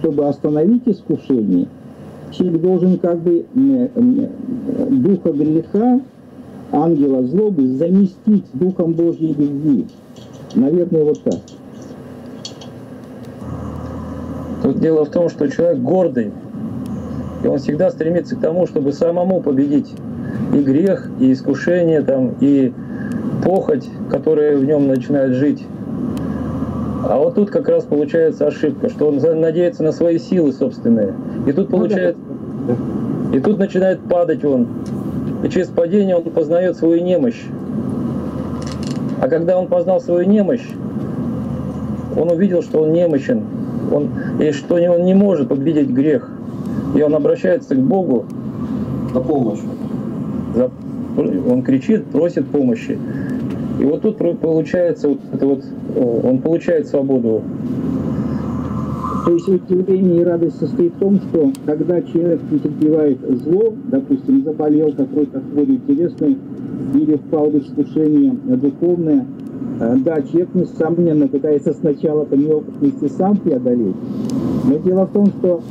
чтобы остановить искушение, человек должен как бы духа греха, ангела злобы заместить Духом Божьей любви. Наверное, вот так. Тут дело в том, что человек гордый, и он всегда стремится к тому, чтобы самому победить и грех, и искушение, там, и похоть, которая в нем начинает жить. А вот тут как раз получается ошибка, что он надеется на свои силы собственные. И тут получает, и тут начинает падать он. И через падение он познает свою немощь. А когда он познал свою немощь, он увидел, что он немощен, и что он не может победить грех. И он обращается к Богу за помощь. Он кричит, просит помощи. И вот тут получается, он получает свободу. То есть удивление и радость состоит в том, что когда человек претерпевает зло, допустим, заболел какой-то хворью телесной или впал в искушение духовное, да, человек, несомненно, пытается сначала по неопытности сам преодолеть. Но дело в том, что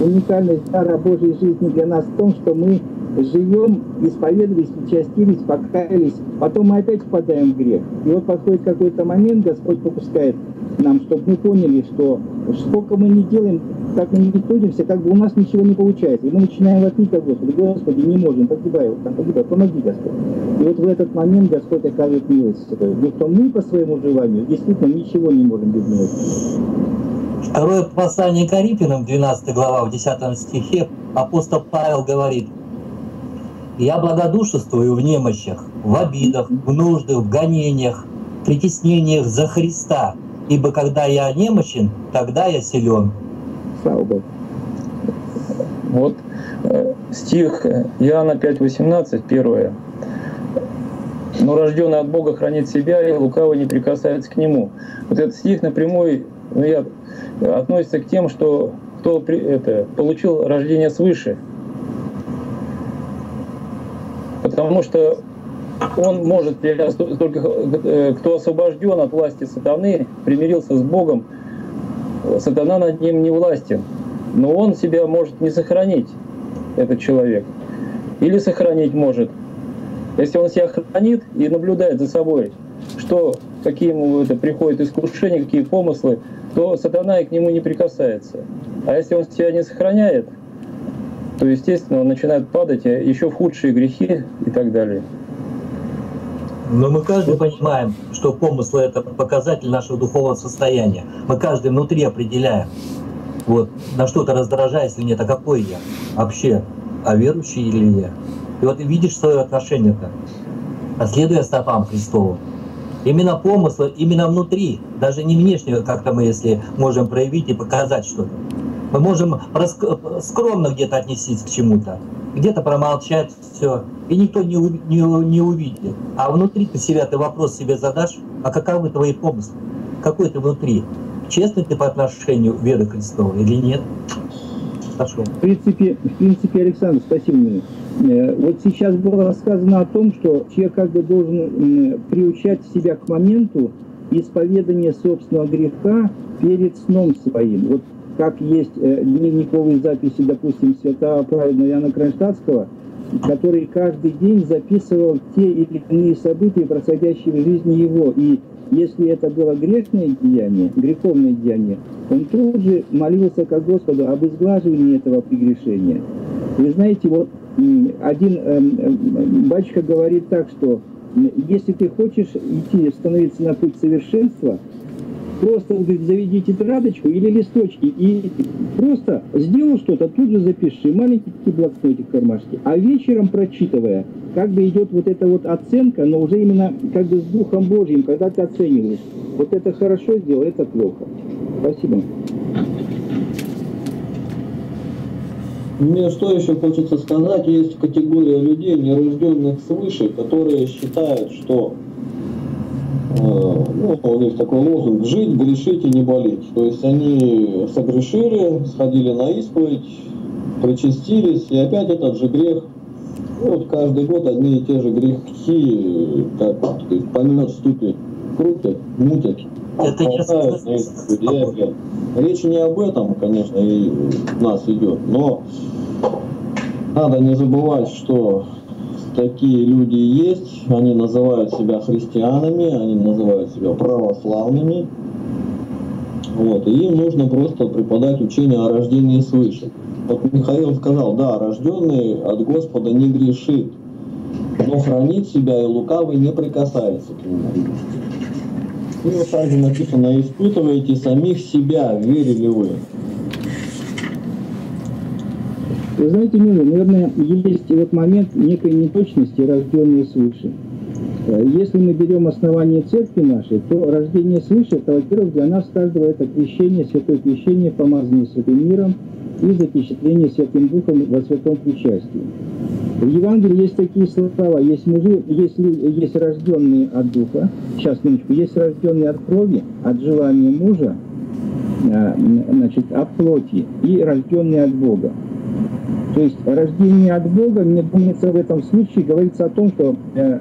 уникальность дара Божьей жизни для нас в том, что мы живем, исповедовались, причастились, покаялись, потом мы опять впадаем в грех. И вот подходит какой-то момент, Господь попускает нам, чтобы мы поняли, что сколько мы не делаем, как мы не трудимся, как бы у нас ничего не получается. И мы начинаем отныть от Господа. Господи, не можем, погибай, погибай, помоги, Господь. И вот в этот момент Господь окажет милость. Но что мы по своему желанию действительно ничего не можем без милости. Второе послание Коринфянам, 12 глава, в 10 стихе, апостол Павел говорит: «Я благодушествую в немощах, в обидах, в нуждах, в гонениях, в притеснениях за Христа. Ибо когда я немощен, тогда я силен». Слава Богу. Вот стих Иоанна 5:18, первое. «Но рожденный от Бога хранит себя, и лукавый не прикасается к нему». Вот этот стих напрямую относится к тем, что кто получил рождение свыше. Потому что Он может перерасти только кто освобожден от власти сатаны, примирился с Богом. Сатана над ним не властен, но он себя может не сохранить, этот человек. Или сохранить может. Если он себя хранит и наблюдает за собой, что какие ему приходят искушения, какие помыслы, то сатана и к нему не прикасается. А если он себя не сохраняет, то, естественно, он начинает падать еще в худшие грехи и так далее. Но мы каждый понимаем, что помыслы — это показатель нашего духовного состояния. Мы каждый внутри определяем, вот, на что-то раздражаюсь или нет, а какой я вообще, а верующий или я. И вот видишь свое отношение-то, а следуя стопам Христовым. Именно помыслы, именно внутри, даже не внешне как-то мы, если можем проявить и показать что-то. Мы можем скромно где-то отнестись к чему-то, где-то промолчать, все, и никто не увидит. А внутри ты себя, ты вопрос себе задашь, а каковы твои помыслы? Какой ты внутри? Честный ты по отношению веры Христовой или нет? Хорошо. В принципе, Александр, спасибо мне. Вот сейчас было рассказано о том, что человек как бы должен приучать себя к моменту исповедания собственного греха перед сном своим. Вот как есть дневниковые записи, допустим, святого праведного Иоанна Кронштадтского, который каждый день записывал те или иные события, происходящие в жизни его. И если это было грешное деяние, греховное деяние, он тоже молился ко Господу об изглаживании этого прегрешения. Вы знаете, вот один батюшка говорит так, что если ты хочешь идти, становиться на путь совершенства, просто заведи тетрадочку или листочки и просто сделал что-то, тут же запиши, маленький блокнотик кармашки. А вечером, прочитывая, как бы идет вот эта вот оценка, но уже именно как бы с Духом Божьим, когда ты оцениваешь. Вот это хорошо сделал, это плохо. Спасибо. Мне что еще хочется сказать, есть категория людей, нерожденных свыше, которые считают, что у них такой лозунг: жить, грешить и не болеть. То есть они согрешили, сходили на исповедь, причастились, и опять этот же грех. Вот каждый год одни и те же грехи, как поминать ступи, крутят, мутят. Это не... Речь не об этом, конечно, и нас идет, но надо не забывать, что такие люди есть, они называют себя христианами, они называют себя православными. Вот, и им нужно просто преподать учение о рождении свыше. Вот Михаил сказал, да, рожденный от Господа не грешит, но хранит себя, и лукавый не прикасается к нему. И вот также написано: испытывайте самих себя, верили вы. Вы знаете, Мила, наверное, есть вот момент некой неточности, рожденной свыше. Если мы берем основание церкви нашей, то рождение свыше, это, во-первых, для нас каждого это крещение, святое крещение, помазание святым миром и запечатление святым духом во святом причастии. В Евангелии есть такие слова: есть мужи, есть рожденные от духа, сейчас, минуточку, есть рожденные от крови, от желания мужа, значит, от плоти, и рожденные от Бога. То есть рождение от Бога, мне думается, в этом случае говорится о том, что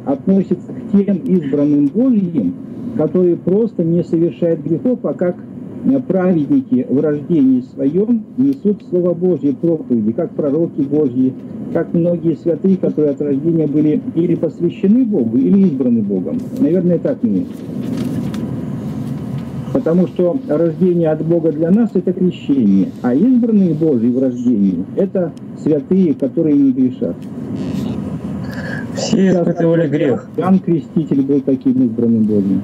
относится к тем избранным Божьим, которые просто не совершают грехов, а как праведники в рождении своем несут Слово Божье, проповеди, как пророки Божьи, как многие святые, которые от рождения были или посвящены Богу, или избраны Богом. Наверное, так мне. Потому что рождение от Бога для нас — это крещение, а избранные Божьи в рождении — это святые, которые не грешат. Все испытывали грех. Иоанн Креститель был таким избранным Богом.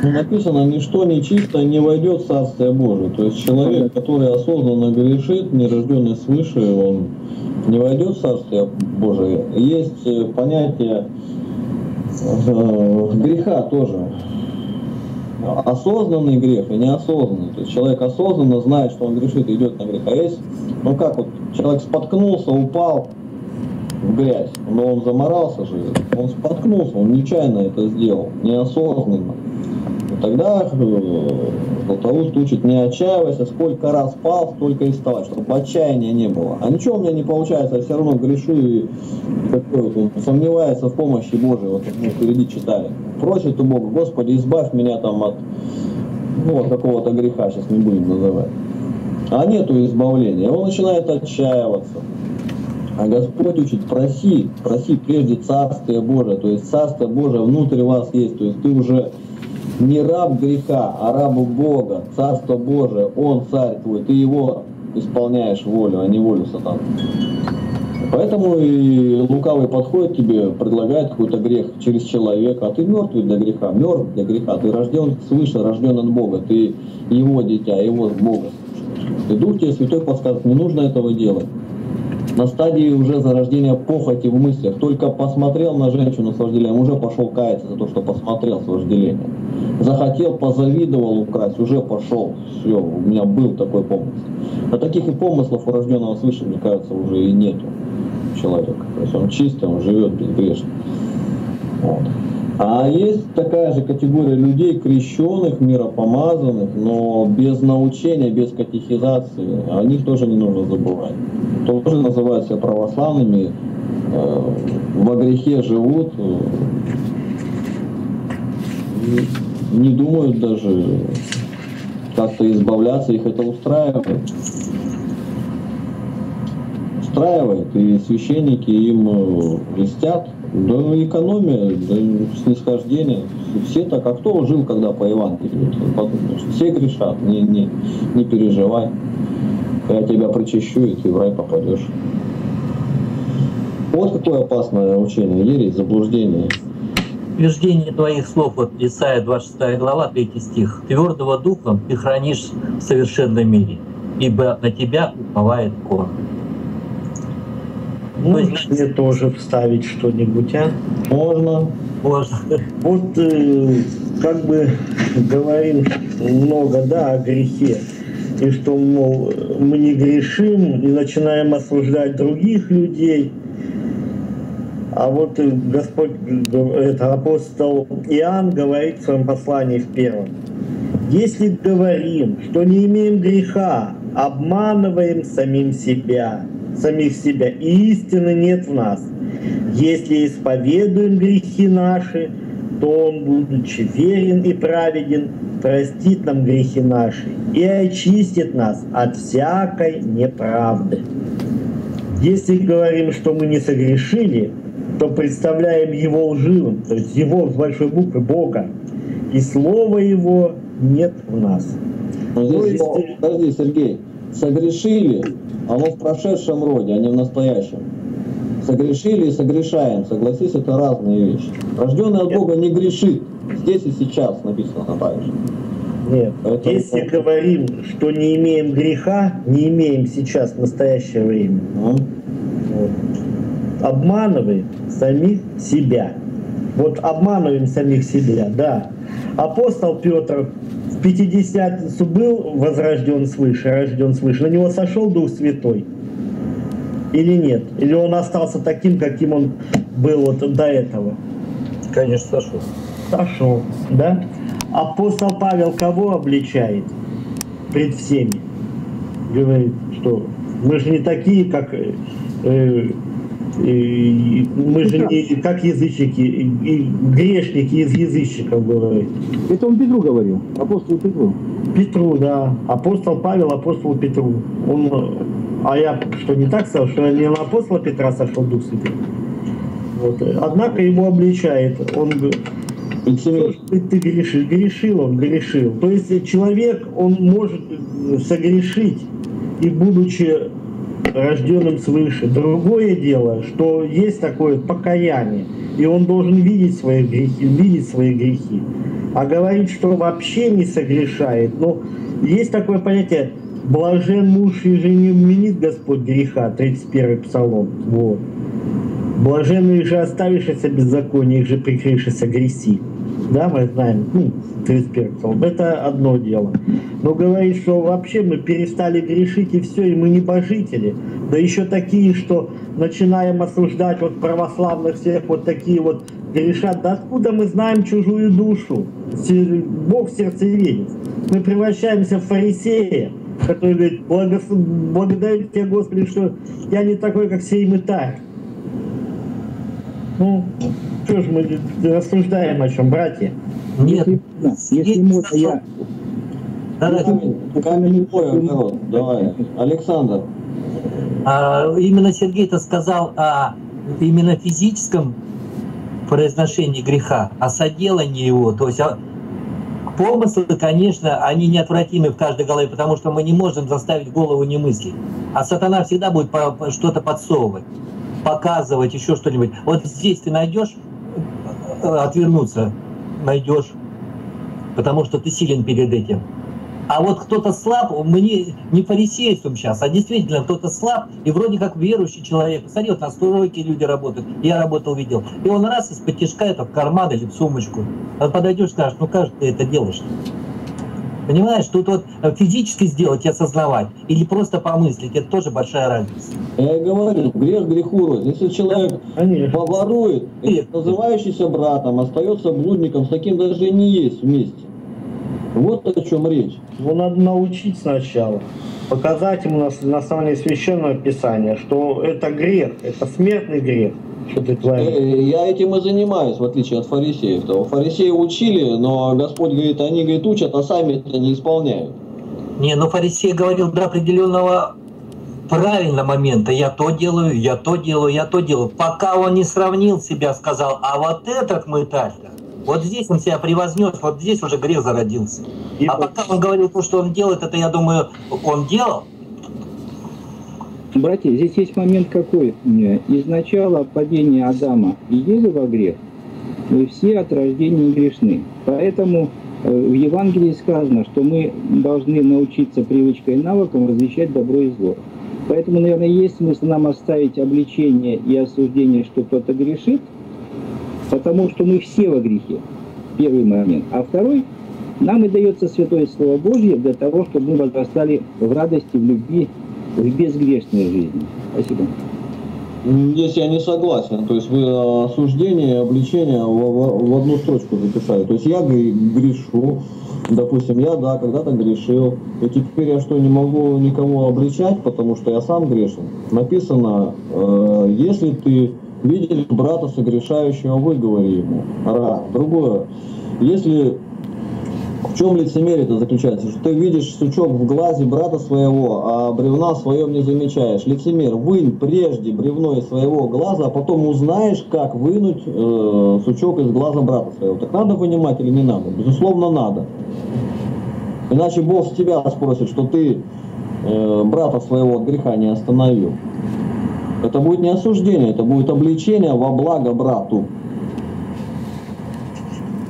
Написано: ничто нечистое не войдет в Царствие Божие. То есть человек, который осознанно грешит, нерожденный свыше, он не войдет в Царствие Божие. Есть понятие греха тоже. Осознанный грех и неосознанный. То есть человек осознанно знает, что он грешит, и идет на грех. А есть, ну как вот, человек споткнулся, упал в грязь, но он заморался же, он споткнулся, он нечаянно это сделал, неосознанно. Тогда Златоуст учит: не отчаивайся, сколько раз пал, столько и вставай, чтобы отчаяния не было. А ничего у меня не получается, я все равно грешу и сомневается в помощи Божией. Вот мы впереди читали. Просит у Бога: Господи, избавь меня там от какого-то греха, сейчас не будем называть. А нету избавления. Он начинает отчаиваться. А Господь учит: проси, проси прежде Царствие Божие. То есть Царствие Божие внутри вас есть. То есть ты уже не раб греха, а раб Бога. Царство Божие, Он царь твой. Ты Его исполняешь волю, а не волю сатана. Поэтому и лукавый подходит к тебе, предлагает какой-то грех через человека. А ты мертвый для греха, мертв для греха. Ты рожден свыше, рожден от Бога. Ты Его дитя, Его Бога. И Дух тебе Святой подскажет: не нужно этого делать. На стадии уже зарождения похоти в мыслях. Только посмотрел на женщину с вожделением, уже пошел каяться за то, что посмотрел с вожделением. Захотел, позавидовал украсть, уже пошел. Все, у меня был такой помысл. А таких и помыслов у рожденного свыше, мне кажется, уже и нету человека. То есть он чистый, он живет безгрешно. Вот. А есть такая же категория людей, крещенных, миропомазанных, но без научения, без катехизации. О них тоже не нужно забывать. Тоже называют себя православными, во грехе живут, не думают даже как-то избавляться, их это устраивает. Устраивает, и священники им льстят. Да экономия, да снисхождение. Все так, а кто жил, когда по Евангелию? Все грешат, не переживай. Я тебя причащу, и ты в рай попадешь. Вот какое опасное учение, ересь, заблуждение. Утверждение твоих слов от Исаия 26 глава, 3 стих. Твердого духом ты хранишь в совершенном мире, ибо на тебя уповает он. Можно мне тоже вставить что-нибудь, а? Можно. Можно. Вот как бы говорим много, да, о грехе. И что, мол, мы не грешим и начинаем осуждать других людей. А вот Господь, это апостол Иоанн говорит в своем послании в первом. «Если говорим, что не имеем греха, обманываем самих себя, и истины нет в нас. Если исповедуем грехи наши, то Он, будучи верен и праведен, простит нам грехи наши и очистит нас от всякой неправды. Если говорим, что мы не согрешили, то представляем Его лживым», то есть Его с большой буквы, Бога, «и слова Его нет в нас». Здесь, подожди, Сергей, согрешили, оно в прошедшем роде, а не в настоящем. Согрешили и согрешаем, согласись, это разные вещи. Рожденный от Бога не грешит. Здесь и сейчас написано также. Нет. Поэтому... Если говорим, что не имеем греха, не имеем сейчас, в настоящее время, обманываем самих себя. Вот обманываем самих себя, да. Апостол Петр в Пятидесятницу был возрожден свыше, рожден свыше. На него сошел Дух Святой или нет? Или он остался таким, каким он был вот до этого? Конечно, сошел. Сошел, да? Апостол Павел кого обличает пред всеми? Говорит, что мы же не такие, как... мы же не как язычники, и грешники из язычников, говорит. Это он Петру говорил, апостолу Петру. Петру, да. Апостол Павел, апостол Петру. А я что, не так сказал, что не на апостола Петра сошел Дух Святой? Вот. Однако его обличает. Он говорит: ты грешишь. Грешил он, грешил. То есть человек, он может согрешить, и будучи рожденным свыше. Другое дело, что есть такое покаяние, и он должен видеть свои грехи, А говорить, что вообще не согрешает, но есть такое понятие: блажен муж, еже не вменит Господь греха, 31 Псалом. Вот. Блажен их же оставившийся беззаконие, их же прикрывшийся греси. Да, мы знаем, 31 Псалом. Это одно дело. Но говорит, что вообще мы перестали грешить, и все, и мы небожители. Да еще такие, что начинаем осуждать вот православных всех, вот такие вот грешат. Да откуда мы знаем чужую душу? Бог сердцеведец. Мы превращаемся в фарисея, который говорит: благодарю тебя, Господи, что я не такой, как сей мытарь. Ну, что же мы рассуждаем о чем, братья? Нет, если можно, я... Камень поем, народ, давай. Александр. Именно Сергей-то сказал о именно физическом произношении греха, о соделании его. То есть помыслы, конечно, они неотвратимы в каждой голове, потому что мы не можем заставить голову не мыслить. А сатана всегда будет что-то подсовывать, показывать, еще что-нибудь. Вот здесь ты найдешь, отвернуться найдешь, потому что ты силен перед этим. А вот кто-то слаб, мы не фарисействуем сейчас, а действительно кто-то слаб, и вроде как верующий человек. Смотри, вот на стройке люди работают, я работал, видел. И он раз из-под тишка это в карман или в сумочку. Он подойдешь, скажешь: ну как же ты это делаешь? Понимаешь, тут вот физически сделать и осознавать, или просто помыслить, это тоже большая разница. Я говорю, грех греху рознь. Если человек поворует, называющийся братом, остается блудником, с таким даже не есть вместе. Вот о чем речь. Его надо научить сначала, показать ему на основании Священного Писания, что это грех, это смертный грех, что ты творишь. Я этим и занимаюсь, в отличие от фарисеев. Фарисеи учили, но Господь говорит, они, говорит, учат, а сами это не исполняют. Не, ну фарисей говорил до определенного правильного момента: я то делаю, я то делаю, я то делаю. Пока он не сравнил себя, сказал: а вот этот мытарь-то. Вот здесь он себя превознес, вот здесь уже грех зародился. А пока он говорил то, что он делает, это, я думаю, он делал. Братья, здесь есть момент какой. Из начала падения Адама и Евы во грех мы все от рождения грешны. Поэтому в Евангелии сказано, что мы должны научиться привычкой и навыкам различать добро и зло. Поэтому, наверное, есть смысл нам оставить обличение и осуждение, что кто-то грешит, потому что мы все во грехе, первый момент. А второй, нам и дается Святое Слово Божье для того, чтобы мы возрастали в радости, в любви, в безгрешной жизни. Спасибо. Здесь я не согласен. То есть вы осуждение и обличение в одну строчку записали. То есть я грешу, допустим, я, да, когда-то грешил, и теперь я что, не могу никому обличать, потому что я сам грешен? Написано, если ты... видели брата согрешающего, вы, говори ему. Раз. Другое. Если в чем лицемерие это заключается? Что ты видишь сучок в глазе брата своего, а бревна в своем не замечаешь. Лицемер, вынь прежде бревно из своего глаза, а потом узнаешь, как вынуть сучок из глаза брата своего. Так надо вынимать или не надо? Безусловно, надо. Иначе Бог с тебя спросит, что ты брата своего от греха не остановил. Это будет не осуждение, это будет обличение во благо брату.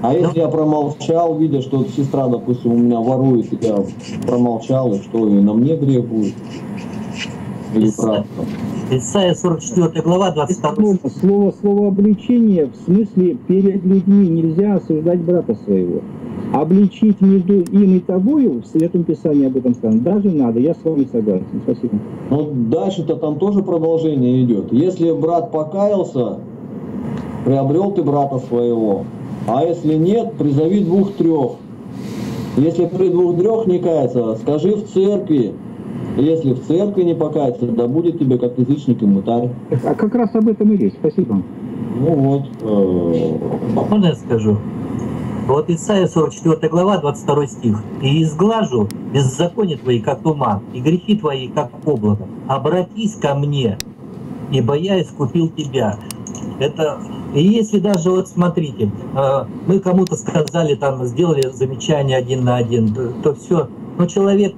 А если я промолчал, видя, что сестра, допустим, у меня ворует, и я промолчал, и что, и на мне грех будет? Или правда? Исаия 44 глава, 22. Слово обличение в смысле перед людьми нельзя осуждать брата своего. Обличить между им и тобою, в Святом Писании об этом сказано, даже надо, я с вами согласен. Спасибо. Но дальше-то там тоже продолжение идет. Если брат покаялся, приобрел ты брата своего, а если нет, призови двух-трех. Если при двух-трех не кается, скажи в церкви. Если в церкви не покаяться, да будет тебе как язычник и мытарь. А как раз об этом и есть. Спасибо. Ну вот. Можно я скажу? Вот Исаия 44 глава, 22 стих. «И изглажу беззаконие твои, как туман, и грехи твои, как облако. Обратись ко мне, ибо я искупил тебя». Это... И если даже, вот смотрите, мы кому-то сказали, там, сделали замечание один на один, то все. Но человек,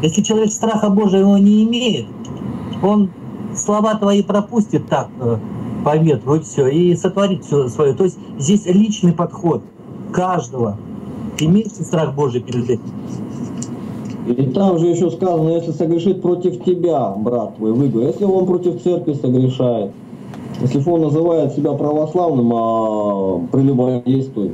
если человек страха Божьего не имеет, он слова твои пропустит так по ветру, и все, и сотворит все свое. То есть здесь личный подход каждого, имеется страх Божий перед этим. И там же еще сказано, если согрешит против тебя, брат твой, выговор. Если он против церкви согрешает, если он называет себя православным, а прелюбодействует,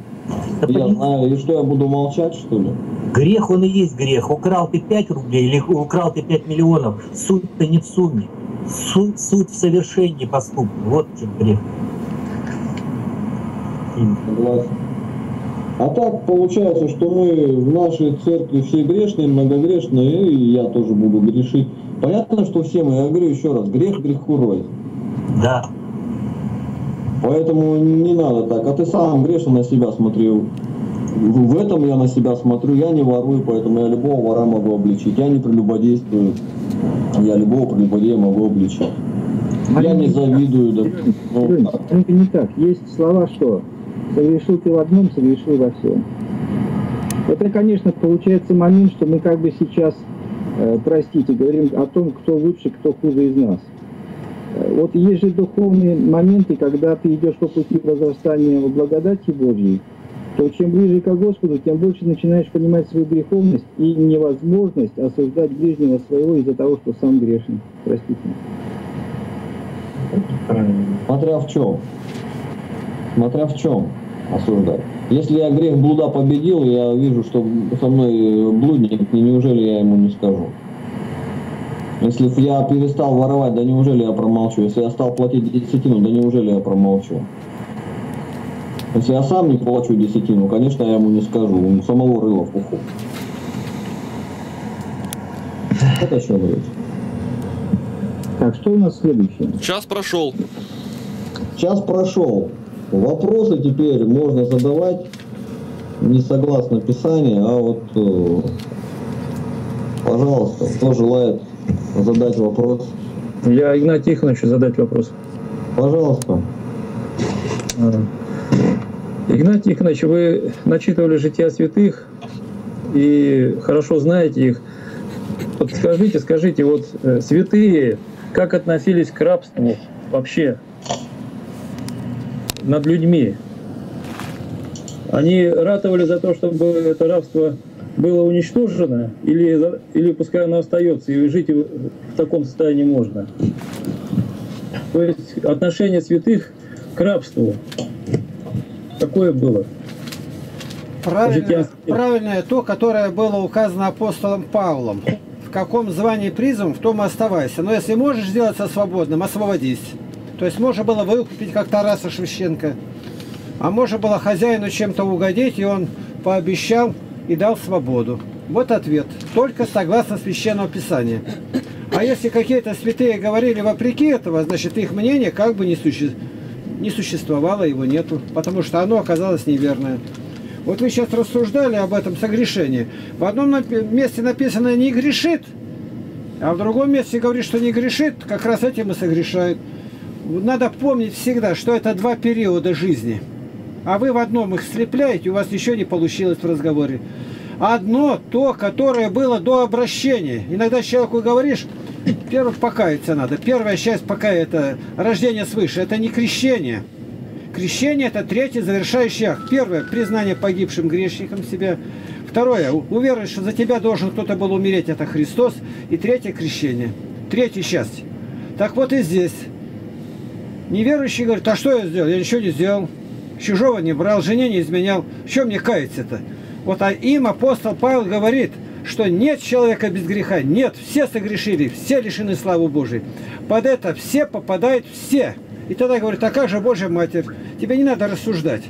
я знаю, и что, я буду молчать, что ли? Грех он и есть грех. Украл ты 5 рублей или украл ты 5 миллионов, суть-то не в сумме. Суть в совершении поступка. Вот в чем грех. Согласен. А так получается, что мы в нашей церкви все грешные, многогрешные, и я тоже буду грешить. Понятно, что все мы, я говорю еще раз, грех греху рознь. Да. Поэтому не надо так. А ты сам грешен, на себя смотрю. В этом я на себя смотрю, я не ворую, поэтому я любого вора могу обличить. Я не прелюбодействую, я любого прелюбодея могу обличить. Я не завидую. Да. Ну, это не так. Есть слова, что «совершил ты в одном, совершил во всем». Это, конечно, получается момент, что мы как бы сейчас, простите, говорим о том, кто лучше, кто хуже из нас. Вот есть же духовные моменты, когда ты идешь по пути возрастания в благодати Божьей, то чем ближе к Господу, тем больше начинаешь понимать свою греховность и невозможность осуждать ближнего своего из-за того, что сам грешен. Простите. Смотря в чем. Смотря в чем осуждать. Если я грех блуда победил, я вижу, что со мной блудник, неужели я ему не скажу? Если я перестал воровать, да неужели я промолчу? Если я стал платить десятину, да неужели я промолчу? Если я сам не плачу десятину, конечно, я ему не скажу. У самого рыла в пуху. Это еще говорит. Так, что у нас следующее? Час прошел. Час прошел. Вопросы теперь можно задавать не согласно Писанию, а вот, пожалуйста, кто желает задать вопрос? Я Игнатию Тихоновичу задать вопрос. Пожалуйста. Игнатий Тихонович, вы начитывали жития святых и хорошо знаете их. Подскажите, скажите, вот святые как относились к рабству вообще над людьми? Они ратовали за то, чтобы это рабство было уничтожено, или пускай оно остается, и жить в таком состоянии можно? То есть отношение святых к рабству какое было? Правильное то, которое было указано апостолом Павлом. В каком звании призван, в том и оставайся. Но если можешь сделаться свободным, освободись. То есть можно было выкупить, как Тараса Шевченко. А можно было хозяину чем-то угодить, и он пообещал и дал свободу. Вот ответ. Только согласно Священного Писания. А если какие-то святые говорили вопреки этого, значит их мнение как бы не существовало, его нету. Потому что оно оказалось неверное. Вот вы сейчас рассуждали об этом согрешении. В одном месте написано «не грешит», а в другом месте говорит, что не грешит, как раз этим и согрешает. Надо помнить всегда, что это два периода жизни. А вы в одном их слепляете, у вас еще не получилось в разговоре. Одно то, которое было до обращения. Иногда человеку говоришь, первым покаяться надо. Первая часть пока это рождение свыше, это не крещение. Крещение – это третий завершающий акт. Первое – признание погибшим грешником себя. Второе – уверовать, что за тебя должен кто-то был умереть, это Христос. И третье – крещение. Третья часть. Так вот и здесь. Неверующий говорит, а что я сделал? Я ничего не сделал. Чужого не брал, жене не изменял. В чем мне каяться-то? Вот а им апостол Павел говорит, что нет человека без греха. Нет, все согрешили, все лишены славы Божьей. Под это все попадают все. И тогда говорит, а как же Божья Матерь? Тебе не надо рассуждать.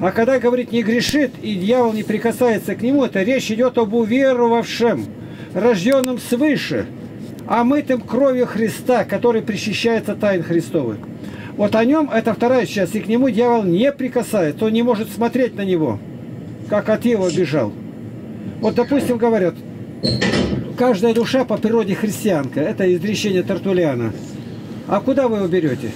А когда, говорит, не грешит, и дьявол не прикасается к нему, это речь идет об уверовавшем, рожденном свыше, омытым кровью Христа, который причащается тайн Христовых. Вот о нем, это вторая часть, и к нему дьявол не прикасается, он не может смотреть на него, как от Иова бежал. Вот, допустим, говорят, каждая душа по природе христианка, это изречение Тертуллиана. А куда вы его берете?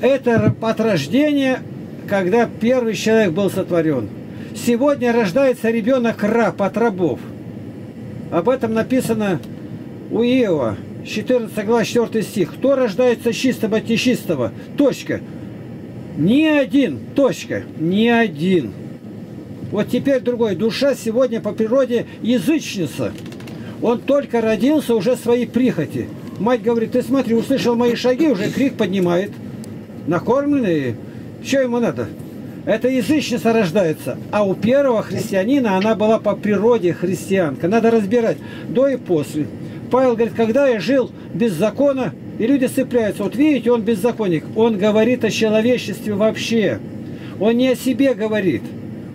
Это от рождения, когда первый человек был сотворен. Сегодня рождается ребенок раб от рабов. Об этом написано у Иова, 14 глава, 4 стих. Кто рождается чистым от нечистого? Точка. Ни один. Точка. Ни один. Вот теперь другой. Душа сегодня по природе язычница. Он только родился, уже свои прихоти. Мать говорит, ты смотри, услышал мои шаги, уже крик поднимает. Накормленные. Что ему надо? Это язычница рождается. А у первого христианина она была по природе христианка. Надо разбирать до и после. Павел говорит, когда я жил без закона, и люди цепляются. Вот видите, он беззаконник. Он говорит о человечестве вообще. Он не о себе говорит.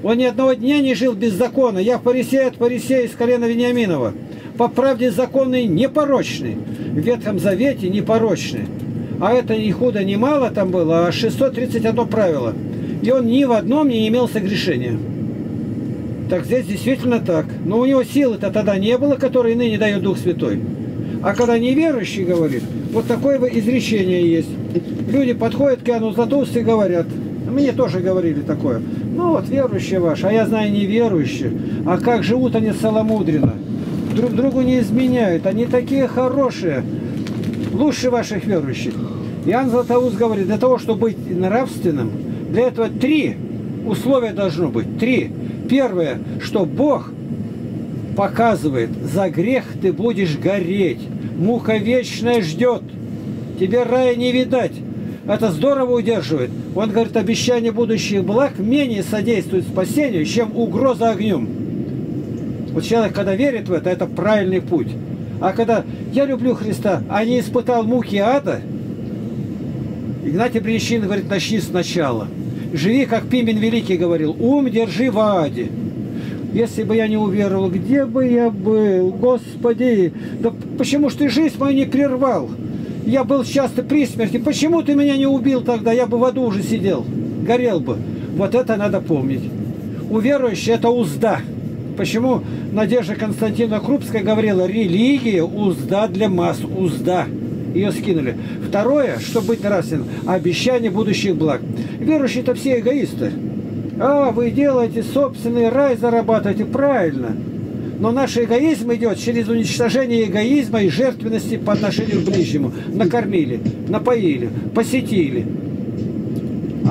Он ни одного дня не жил без закона. Я фарисей от фарисея из колена Вениаминова. По правде законный непорочный. В Ветхом Завете непорочный. А это ни худо, ни мало там было, а 631 правило. И он ни в одном не имел согрешения. Так здесь действительно так. Но у него силы-то тогда не было, которые ныне дает Дух Святой. А когда неверующий говорит, вот такое бы изречение есть. Люди подходят к Иоанну Златоусту и говорят, мне тоже говорили такое, ну вот верующие ваши, а я знаю неверующие, а как живут они целомудренно, друг другу не изменяют, они такие хорошие, лучше ваших верующих. Иоанн Златоуст говорит, для того, чтобы быть нравственным, для этого три условия должно быть, три. Первое, что Бог показывает, за грех ты будешь гореть, мука вечная ждет, тебе рая не видать. Это здорово удерживает. Он говорит, обещание будущих благ менее содействует спасению, чем угроза огнем. Вот человек, когда верит в это правильный путь. А когда я люблю Христа, а не испытал муки ада, Игнатий Брещин говорит, начни сначала. Живи, как Пимин Великий говорил, ум держи в аде. Если бы я не уверовал, где бы я был, Господи, да почему ж ты жизнь мою не прервал? Я был часто при смерти. Почему ты меня не убил тогда? Я бы в аду уже сидел, горел бы. Вот это надо помнить. У верующих это узда. Почему Надежда Константиновна Крупская говорила, религия узда для масс, узда. Ее скинули. Второе, чтобы быть нравственным, обещание будущих благ. Верующие-то все эгоисты. А, вы делаете собственный рай, зарабатываете. Правильно. Но наш эгоизм идет через уничтожение эгоизма и жертвенности по отношению к ближнему. Накормили, напоили, посетили.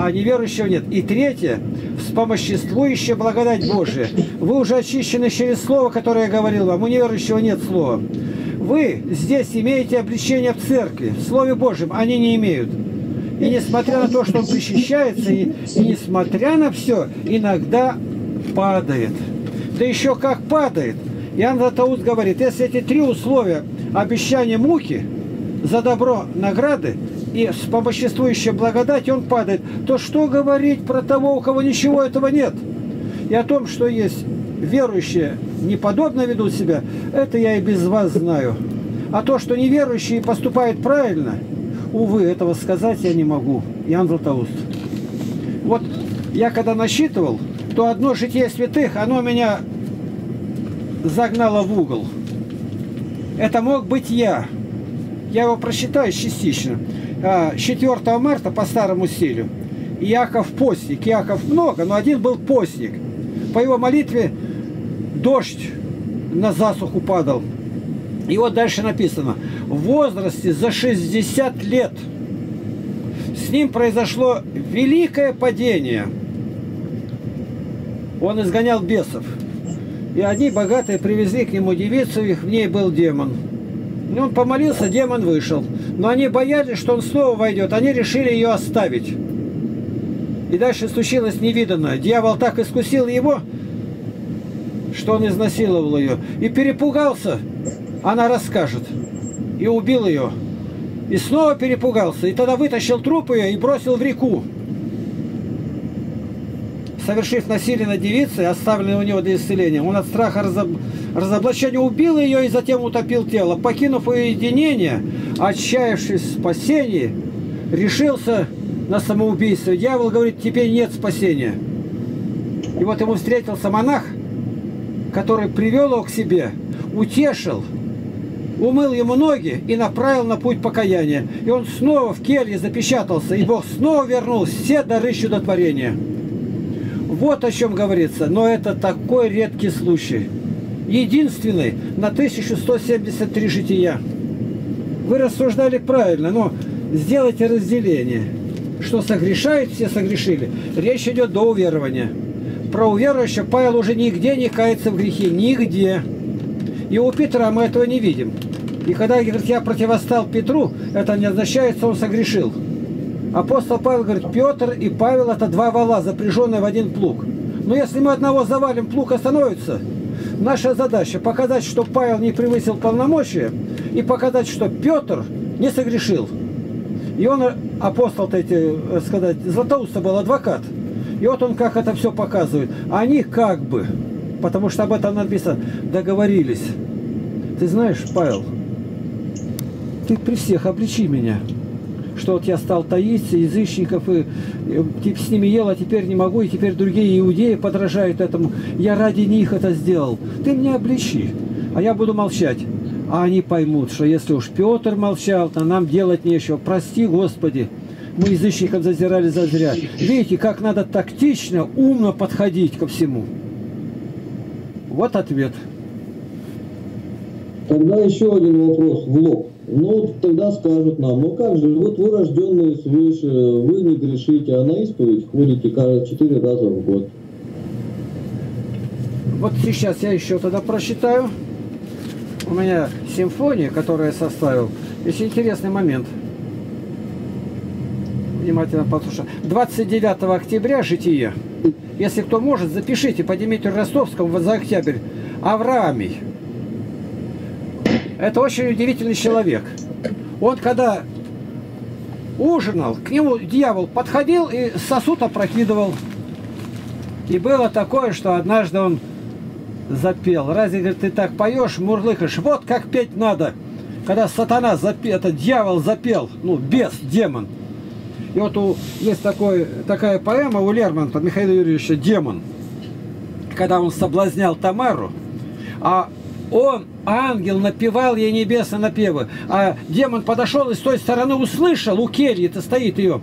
А неверующего нет. И третье, вспомоществующая благодать Божия. Вы уже очищены через слово, которое я говорил вам. У неверующего нет слова. Вы здесь имеете обличение в церкви. В Слове Божьем они не имеют. И несмотря на то, что он причащается, и несмотря на все, иногда падает. Да еще как падает. Иоанн Златоуст говорит, если эти три условия, обещание муки, за добро награды и вспомоществующая благодать, он падает, то что говорить про того, у кого ничего этого нет? И о том, что есть верующие, неподобно ведут себя, это я и без вас знаю. А то, что неверующие поступают правильно, увы, этого сказать я не могу. Иоанн Златоуст. Вот я когда насчитывал, то одно житие святых, оно меня загнало в угол. Это мог быть я. Я его прочитаю частично. 4 марта по старому стилю. Иаков постник. Иаков много, но один был постник. По его молитве дождь на засуху падал. И вот дальше написано. В возрасте за 60 лет с ним произошло великое падение. Он изгонял бесов. И одни богатые привезли к нему девицу, и в ней был демон. И он помолился, демон вышел. Но они боялись, что он снова войдет. Они решили ее оставить. И дальше случилось невиданное. Дьявол так искусил его, что он изнасиловал ее. И перепугался, она расскажет. И убил ее. И снова перепугался. И тогда вытащил труп ее и бросил в реку. Совершив насилие над девицей, оставленной у него для исцеления, он от страха разоблачения убил ее и затем утопил тело. Покинув уединение, отчаявшись в спасении, решился на самоубийство. Дьявол говорит, теперь нет спасения. И вот ему встретился монах, который привел его к себе, утешил, умыл ему ноги и направил на путь покаяния. И он снова в келье запечатался, и Бог снова вернул все дары чудотворения. Вот о чем говорится, но это такой редкий случай. Единственный на 1173 жития. Вы рассуждали правильно, но сделайте разделение. Что согрешает, все согрешили. Речь идет до уверования. Про уверующего Павел уже нигде не кается в грехе, нигде. И у Петра мы этого не видим. И когда говорит, я противостал Петру, это не означает, что он согрешил. Апостол Павел говорит, Петр и Павел – это два вала, запряженные в один плуг. Но если мы одного завалим, плуг остановится. Наша задача – показать, что Павел не превысил полномочия, и показать, что Петр не согрешил. И он, апостол, Златоуст был адвокат. И вот он как это все показывает. Они как бы, потому что об этом написано, договорились. Ты знаешь, Павел, ты при всех обличи меня, что вот я стал таиться язычников, и с ними ел, а теперь не могу, и теперь другие иудеи подражают этому. Я ради них это сделал. Ты меня обличи, а я буду молчать. А они поймут, что если уж Петр молчал, то нам делать нечего. Прости, Господи, мы язычникам зазирали зазря. Видите, как надо тактично, умно подходить ко всему. Вот ответ. Тогда еще один вопрос в лоб. Ну, тогда скажут нам, ну как же, вот вы рожденные свыше, вы не грешите, а на исповедь ходите каждые 4 раза в год. Вот сейчас я еще тогда прочитаю. У меня симфония, которую я составил. Есть интересный момент. Внимательно послушай. 29 октября «Житие». Если кто может, запишите по Дмитрию Ростовскому за октябрь. Авраамий. Это очень удивительный человек. Он когда ужинал, к нему дьявол подходил и сосуд опрокидывал. И было такое, что однажды он запел. Разве, говорит, ты так поешь, мурлыкаешь? Вот как петь надо. Когда сатана запел, это дьявол запел, ну, бес, демон. И вот есть такая поэма у Лермонтова, Михаила Юрьевича, «Демон». Когда он соблазнял Тамару, а он, ангел, напевал ей небесные напевы, а демон подошел и с той стороны услышал, у кельи-то стоит ее,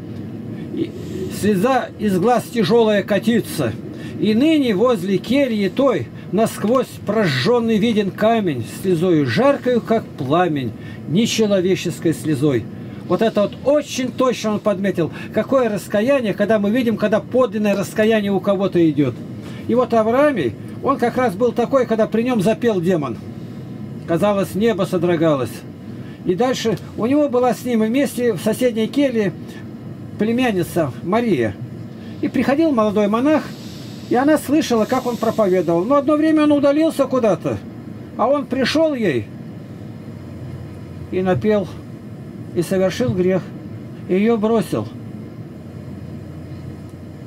и слеза из глаз тяжелая катится. И ныне возле кельи той насквозь прожженный виден камень, слезою жаркою, как пламень, нечеловеческой слезой. Вот это вот очень точно он подметил. Какое раскаяние, когда мы видим, когда подлинное раскаяние у кого-то идет. И вот Авраамий, он как раз был такой, когда при нем запел демон. Казалось, небо содрогалось. И дальше у него была с ним вместе в соседней келье племянница Мария. И приходил молодой монах, и она слышала, как он проповедовал. Но одно время он удалился куда-то, а он пришел ей и напел, и совершил грех, и ее бросил.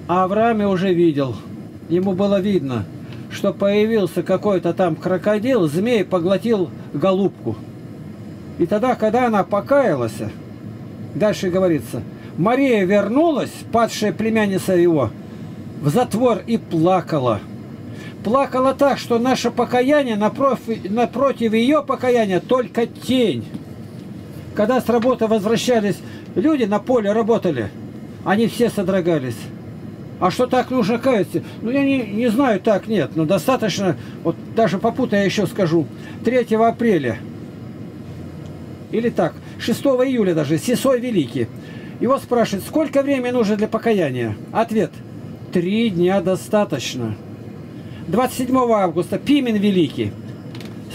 А Авраам уже видел, ему было видно, что появился какой-то там крокодил, змей поглотил голубку. И тогда, когда она покаялась, дальше говорится, Мария вернулась, падшая племянница его, в затвор и плакала. Плакала так, что наше покаяние напротив ее покаяния только тень. Когда с работы возвращались люди, на поле работали, они все содрогались. А что так нужно каяться? Ну, я не знаю, так нет, но достаточно, вот даже попутно я еще скажу, 3 апреля, или так, 6 июля даже, Сисой Великий. Его спрашивают, сколько времени нужно для покаяния? Ответ, 3 дня достаточно. 27 августа, Пимин Великий.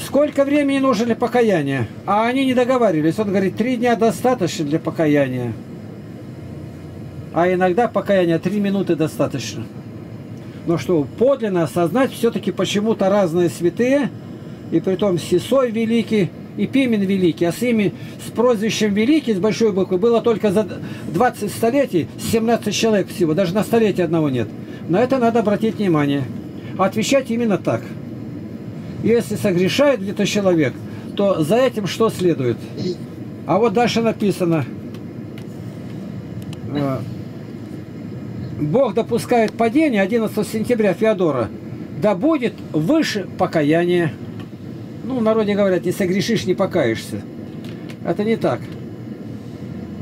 Сколько времени нужно для покаяния? А они не договаривались. Он говорит, 3 дня достаточно для покаяния. А иногда покаяние 3 минуты достаточно. Но что, подлинно осознать все-таки почему-то разные святые, и притом Сисой Великий и Пимен Великий. А с прозвищем Великий, с большой буквы, было только за 20 столетий 17 человек всего. Даже на столетие одного нет. На это надо обратить внимание. Отвечать именно так. Если согрешает где-то человек, то за этим что следует? А вот дальше написано. Бог допускает падение 11 сентября Феодора. Да будет выше покаяние. Ну, в народе говорят, не согрешишь, не покаешься. Это не так.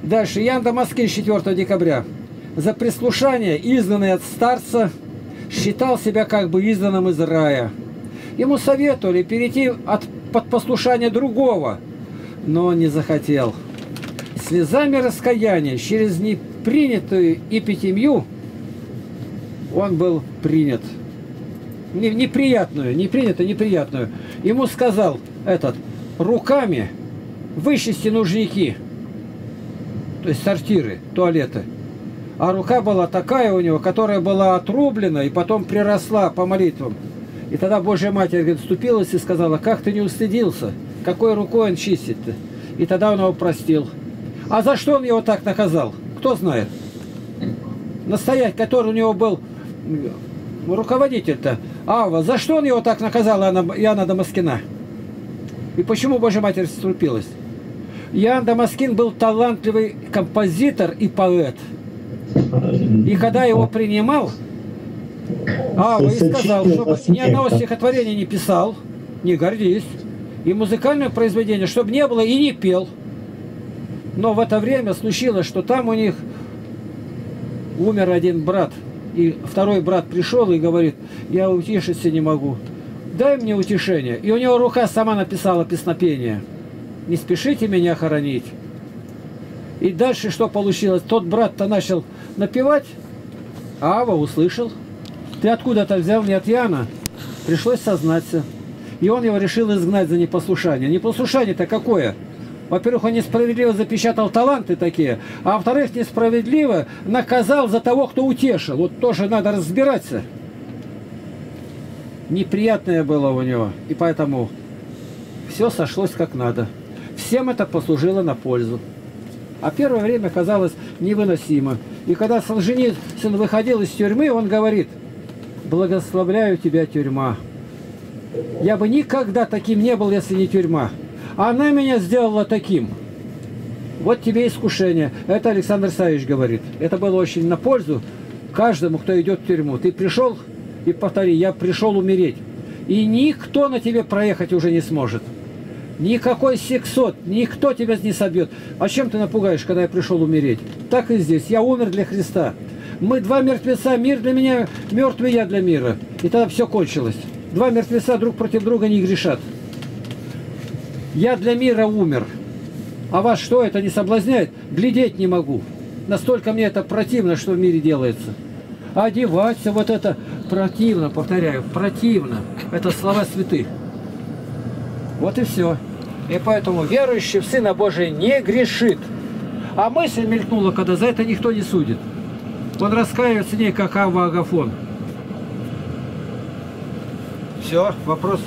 Дальше. Иоанн Дамаскин 4 декабря. За прислушание, изгнанный от старца, считал себя как бы изгнанным из рая. Ему советовали перейти под послушание другого, но он не захотел. Слезами раскаяния через непринятую эпитемию он был принят. Неприятную. Ему сказал этот, руками вычисти нужники, то есть сортиры, туалеты. А рука была такая у него, которая была отрублена и потом приросла по молитвам. И тогда Божья Матерь, говорит, вступилась и сказала, как ты не устыдился, какой рукой он чистит-то? И тогда он его простил. А за что он его так наказал? Кто знает. Настоятель, который у него был руководитель-то, Ава, за что он его так наказал, Иоанна Дамаскина? И почему Божья Матерь вступилась? Иоанн Дамаскин был талантливый композитор и поэт. И когда его принимал, Ава и сказал, чтобы ни одного стихотворения не писал, не гордись, и музыкальное произведение, чтобы не было, и не пел. Но в это время случилось, что там у них умер один брат, и второй брат пришел и говорит, я утешиться не могу, дай мне утешение. И у него рука сама написала песнопение. Не спешите меня хоронить. И дальше что получилось? Тот брат-то начал напевать, а Ава услышал. Ты откуда-то взял, не от Яна. Пришлось сознаться. И он его решил изгнать за непослушание. Непослушание-то какое? Во-первых, он несправедливо запечатал таланты такие, а во-вторых, несправедливо наказал за того, кто утешил. Вот тоже надо разбираться. Неприятное было у него, и поэтому все сошлось как надо. Всем это послужило на пользу. А первое время казалось невыносимо. И когда Солженицын выходил из тюрьмы, он говорит, «Благословляю тебя, тюрьма. Я бы никогда таким не был, если не тюрьма. Она меня сделала таким. Вот тебе искушение». Это Александр Исаевич говорит. Это было очень на пользу каждому, кто идет в тюрьму. Ты пришел, и повтори, я пришел умереть. И никто на тебе проехать уже не сможет. Никакой сексот, никто тебя не собьет. А чем ты напугаешь, когда я пришел умереть? Так и здесь. Я умер для Христа. Мы два мертвеца, мир для меня, мертвый я для мира. И тогда все кончилось. Два мертвеца друг против друга не грешат. Я для мира умер. А вас что, это не соблазняет? Глядеть не могу. Настолько мне это противно, что в мире делается. Одеваться вот это противно, повторяю, противно. Это слова святых. Вот и все. И поэтому верующий в Сына Божия не грешит. А мысль мелькнула, когда за это никто не судит. Он раскаивается в ней, как Ава Агафон. Все, вопрос.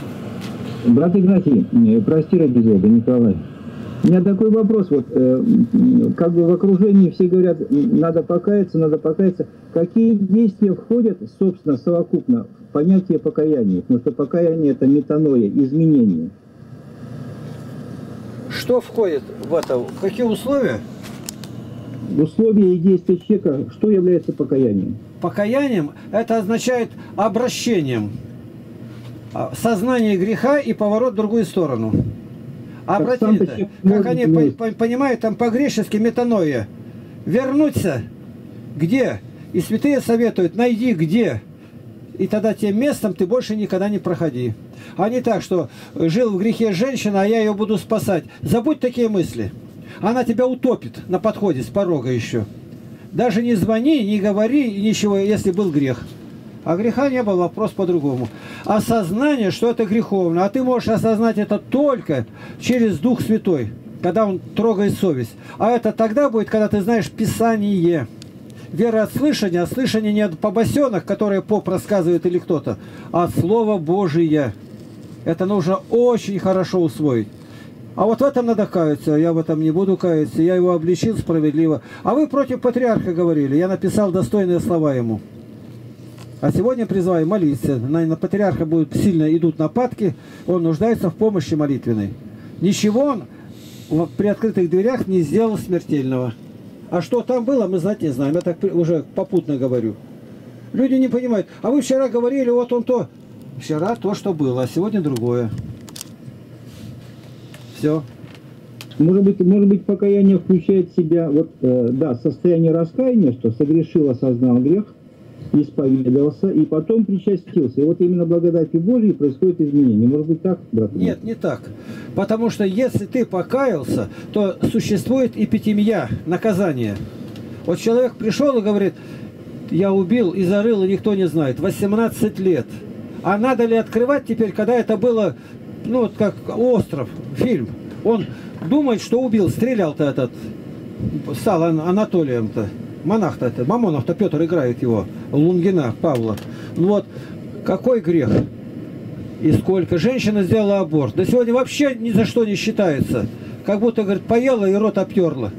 Брат Игнатий, прости ради Бога, Николай. У меня такой вопрос. Вот, как бы в окружении все говорят, надо покаяться, надо покаяться. Какие действия входят, собственно, совокупно в понятие покаяния? Потому что покаяние – это метаноя, изменение. Что входит в это? Какие условия? Условия и действия человека. Что является покаянием? Покаянием – это означает обращением. Сознание греха и поворот в другую сторону. Обратите, как они понимают, там по-гречески метаноя. Вернуться где? И святые советуют, найди где. И тогда тем местом ты больше никогда не проходи. А не так, что жил в грехе женщина, а я ее буду спасать. Забудь такие мысли. Она тебя утопит на подходе с порога еще. Даже не звони, не говори ничего, если был грех. А греха не было, вопрос по-другому. Осознание, что это греховно. А ты можешь осознать это только через Дух Святой, когда Он трогает совесть. А это тогда будет, когда ты знаешь Писание. Вера от слышания, а слышание не от побосенок, которые поп рассказывает или кто-то, а от Слова Божия. Это нужно очень хорошо усвоить. А вот в этом надо каяться, я в этом не буду каяться, я его обличил справедливо. А вы против патриарха говорили, я написал достойные слова ему. А сегодня призываю молиться. На патриарха будут сильно идут нападки. Он нуждается в помощи молитвенной. Ничего он при открытых дверях не сделал смертельного. А что там было, мы знать не знаем. Я так уже попутно говорю. Люди не понимают. А вы вчера говорили, вот он то. Вчера то, что было, а сегодня другое. Все. Может быть, покаяние включает в себя вот, да, состояние раскаяния, что согрешил, осознал грех, исповедовался и потом причастился. И вот именно благодатью Божьей происходит изменение. Может быть так, брат? Нет, не так. Потому что если ты покаялся, то существует эпитемия, наказание. Вот человек пришел и говорит, я убил и зарыл, и никто не знает. 18 лет. А надо ли открывать теперь, когда это было, ну, вот как «Остров», фильм. Он думает, что убил, стрелял-то этот, стал Анатолием-то. Монах-то, Мамонов-то Петр играет его, Лунгина, Павла. Ну вот, какой грех и сколько. Женщина сделала аборт. Да сегодня вообще ни за что не считается. Как будто, говорит, поела и рот оперла.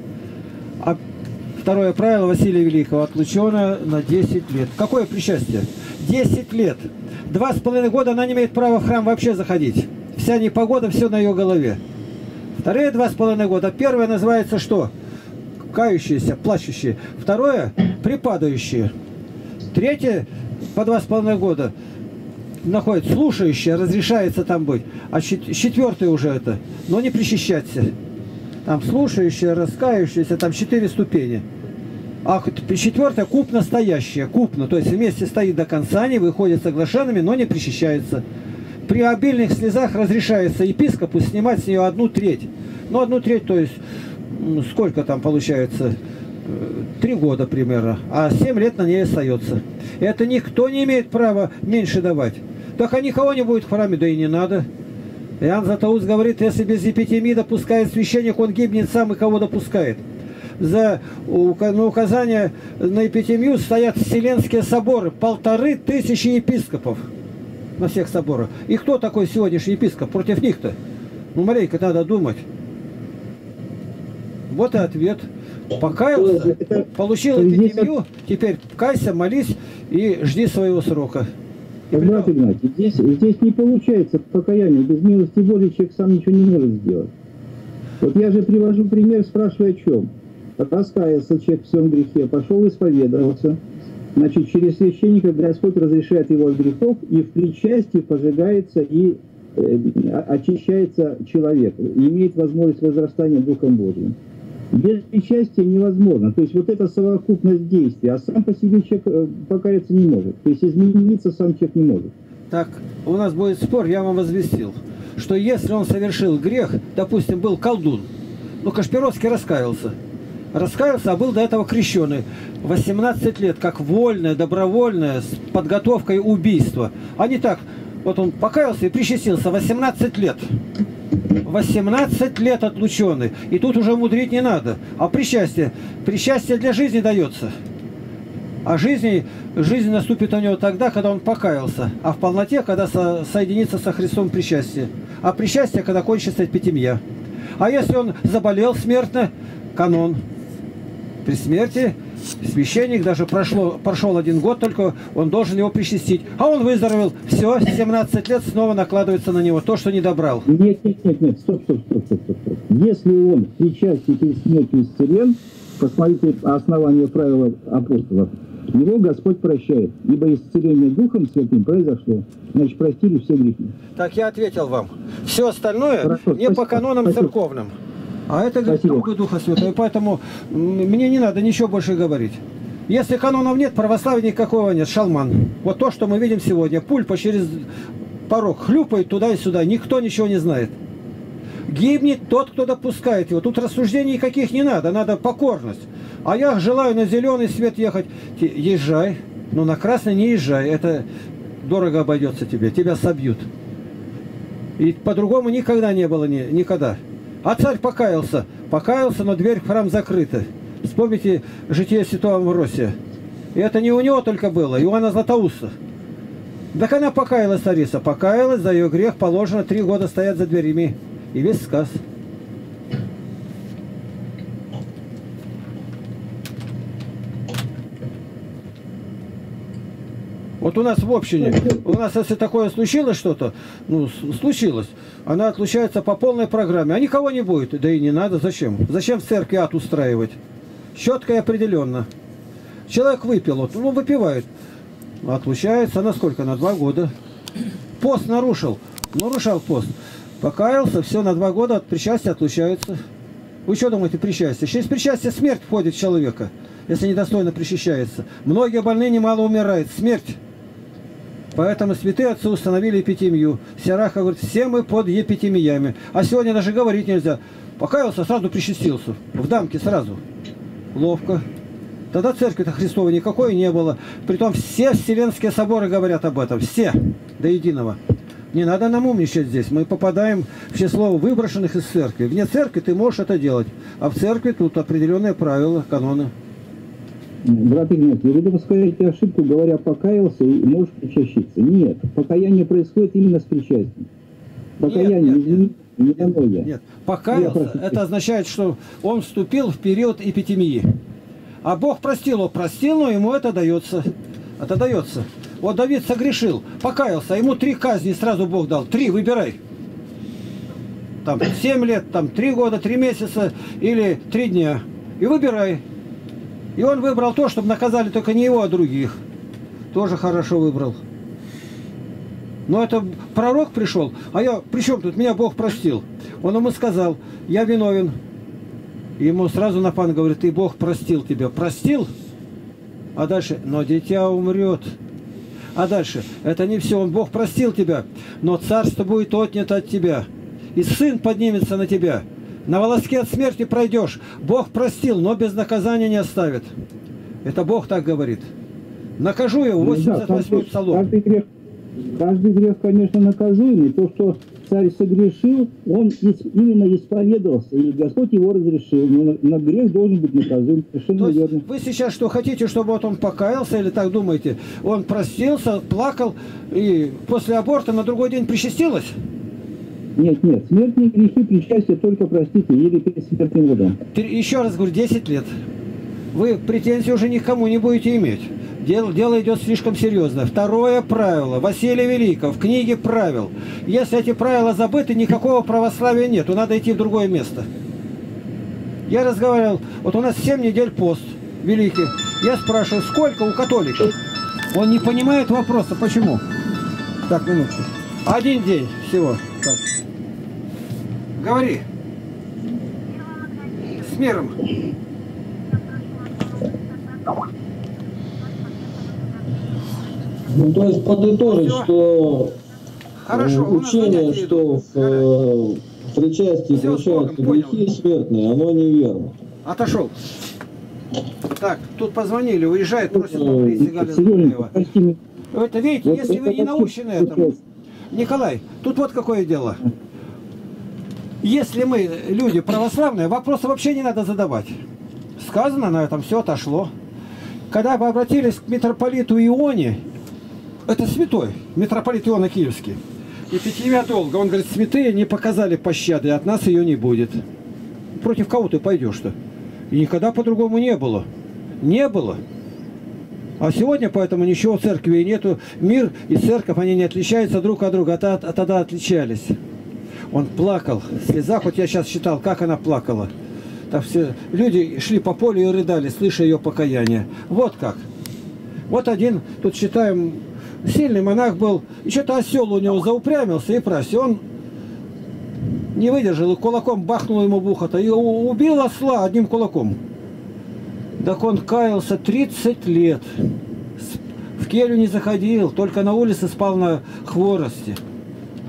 А Второе правило Василия Великого. Отлучено на 10 лет. Какое причастие? 10 лет. 2,5 года она не имеет права в храм вообще заходить. Вся непогода, все на ее голове. Вторые 2,5 года. Первое называется что? Кающиеся, плачущие. Второе – припадающие. Третье – по 2,5 года. Находит слушающие, разрешается там быть. А четвертое уже это. Но не причащаться. Там слушающие, раскающиеся, там 4 ступени. А четвертое – купно стоящее, купно. То есть вместе стоит до конца, не выходит соглашенными, но не причащается. При обильных слезах разрешается епископу снимать с нее 1/3. Ну, 1/3, то есть сколько там получается? 3 года примерно, а 7 лет на ней остается. Это никто не имеет права меньше давать. Так а никого не будет в храме, да и не надо. Иоанн Златоуст говорит, если без епитемии допускает священник, он гибнет сам и кого допускает. За указание на епитемию стоят вселенские соборы, 1500 епископов на всех соборах. И кто такой сегодняшний епископ? Против них-то? Ну, маленько надо думать. Вот и ответ. Покаялся, получил эпидемию, теперь кайся, молись и жди своего срока. Брат Игнат, здесь не получается покаяние. Без милости воли человек сам ничего не может сделать. Вот я же привожу пример, спрашиваю о чем. Раскаялся человек в своем грехе, пошел исповедоваться. Значит, через священника Господь разрешает его от грехов, и в причастии пожигается и очищается человек, имеет возможность возрастания Духом Божьим. Без причастия невозможно. То есть вот это совокупность действий, а сам по себе человек покаяться не может. То есть измениться сам человек не может. Так, у нас будет спор, я вам возвестил, что если он совершил грех, допустим, был колдун, ну, Кашпировский раскаялся. Раскаялся, а был до этого крещеный. 18 лет, как вольное, добровольное, с подготовкой убийства. А не так, вот он покаялся и причастился, 18 лет. 18 лет отлученный. И тут уже мудрить не надо. А причастие? Причастие для жизни дается. А жизнь наступит у него тогда, когда он покаялся. А в полноте, когда соединится со Христом причастие. А причастие, когда кончится эпитемия. А если он заболел смертно, канон. При смерти священник даже прошел 1 год, только он должен его причастить. А он выздоровел. Все, 17 лет снова накладывается на него то, что не добрал. Нет, стоп. Если он причастие перед смертью исцелен, посмотрите основание правила апостолов, его Господь прощает, ибо исцеление Духом Святым произошло. Значит, простили все грехи. Так, я ответил вам. Все остальное хорошо, не спасибо, по канонам церковным. А это только Духа Святого, и поэтому мне не надо ничего больше говорить. Если канонов нет, православия никакого нет, шалман. Вот то, что мы видим сегодня, пульпа через порог хлюпает туда и сюда, никто ничего не знает. Гибнет тот, кто допускает его. Тут рассуждений никаких не надо, надо покорность. А я желаю на зеленый свет ехать, езжай, но на красный не езжай, это дорого обойдется тебе, тебя собьют. И по-другому никогда не было, никогда. А царь покаялся, но дверь в храм закрыта. Вспомните житие святого Амвросия. И это не у него только было, Иоанна Златоуста. Так она покаялась, царица, покаялась, за ее грех положено 3 года стоять за дверями. И весь сказ. Вот у нас в общине, у нас если такое случилось что-то, ну, случилось, она отлучается по полной программе, а никого не будет, да и не надо, зачем? Зачем в церкви ад устраивать? Четко и определенно. Человек выпил, вот, ну, выпивает, отлучается, на сколько? На 2 года. Пост нарушал пост, покаялся, все, на 2 года от причастия отлучается. Вы что думаете, причастие? Через причастие смерть входит в человека, если недостойно причащается. Многие больные немало умирают, смерть. Поэтому святые отцы установили эпитемию. Сираха говорит, все мы под епитемиями. А сегодня даже говорить нельзя. Покаялся, сразу причастился. В дамке сразу. Ловко. Тогда церкви-то Христовой никакой не было. Притом все вселенские соборы говорят об этом. Все. До единого. Не надо нам умничать здесь. Мы попадаем в число выброшенных из церкви. Вне церкви ты можешь это делать. А в церкви тут определенные правила, каноны. Брат Игнат, вы допускаете ошибку, говоря «покаялся» и «можешь причащиться». Нет, покаяние происходит именно с причастием. Покаяние нет. Покаялся – это означает, что он вступил в период эпитемии. А Бог простил, но ему это дается. Это дается. Вот Давид согрешил, покаялся, ему 3 казни сразу Бог дал. 3, выбирай. Там 7 лет, там 3 года, 3 месяца или 3 дня. И выбирай. И он выбрал то, чтобы наказали только не его, а других. Тоже хорошо выбрал. Но это пророк пришел, а я, при чем тут, меня Бог простил. Он ему сказал, я виновен. И ему сразу на пан говорит, и Бог простил тебя. Простил? А дальше, но дитя умрет. А дальше, это не все, он Бог простил тебя, но царство будет отнято от тебя. И сын поднимется на тебя. На волоске от смерти пройдешь. Бог простил, но без наказания не оставит. Это Бог так говорит. Накажу его, 88-й псалом. Каждый грех, конечно, наказуемый. То, что царь согрешил, он именно исповедовался. И Господь его разрешил. Но на грех должен быть наказуем. Совершенно верно. Вы сейчас что, хотите, чтобы вот он покаялся или так думаете? Он простился, плакал и после аборта на другой день причастилось? Нет, нет. Смертные грехи, причастие только, простите, еле перед смертным годом. Еще раз говорю, 10 лет. Вы претензий уже никому не будете иметь. Дело идет слишком серьезно. Второе правило. Василия Великого в книге правил. Если эти правила забыты, никакого православия нет. Надо идти в другое место. Я разговаривал. Вот у нас 7 недель пост великий. Я спрашиваю, сколько у католиков? Он не понимает вопроса. Почему? Так, минутку. 1 день всего. Так. Говори. С миром. Ну, то есть подытожить, все. Что хорошо, учение, что в причастии причащаются грехи смертные, оно неверно. Отошел. Так, тут позвонили, уезжает, просит поприйти Галина. Это видите, вот, если это вы не научены этому. Николай, тут вот какое дело. Если мы люди православные, вопросы вообще не надо задавать. Сказано, на этом все отошло. Когда вы обратились к митрополиту Ионе, это святой, митрополит Иоанн Киевский. И петимя долго. Он говорит, святые не показали пощады, от нас ее не будет. Против кого ты пойдешь-то? И никогда по-другому не было. Не было. А сегодня поэтому ничего в церкви нету. Мир и церковь, они не отличаются друг от друга. А тогда отличались. Он плакал. В слезах, вот я сейчас читал, как она плакала. Так все люди шли по полю и рыдали, слыша ее покаяние. Вот как. Вот один, тут читаем... Сильный монах был, и что-то осел у него заупрямился и просил. Он не выдержал, и кулаком бахнул ему в ухо-то, и убил осла одним кулаком. Так он каялся 30 лет, в келью не заходил, только на улице спал на хворости.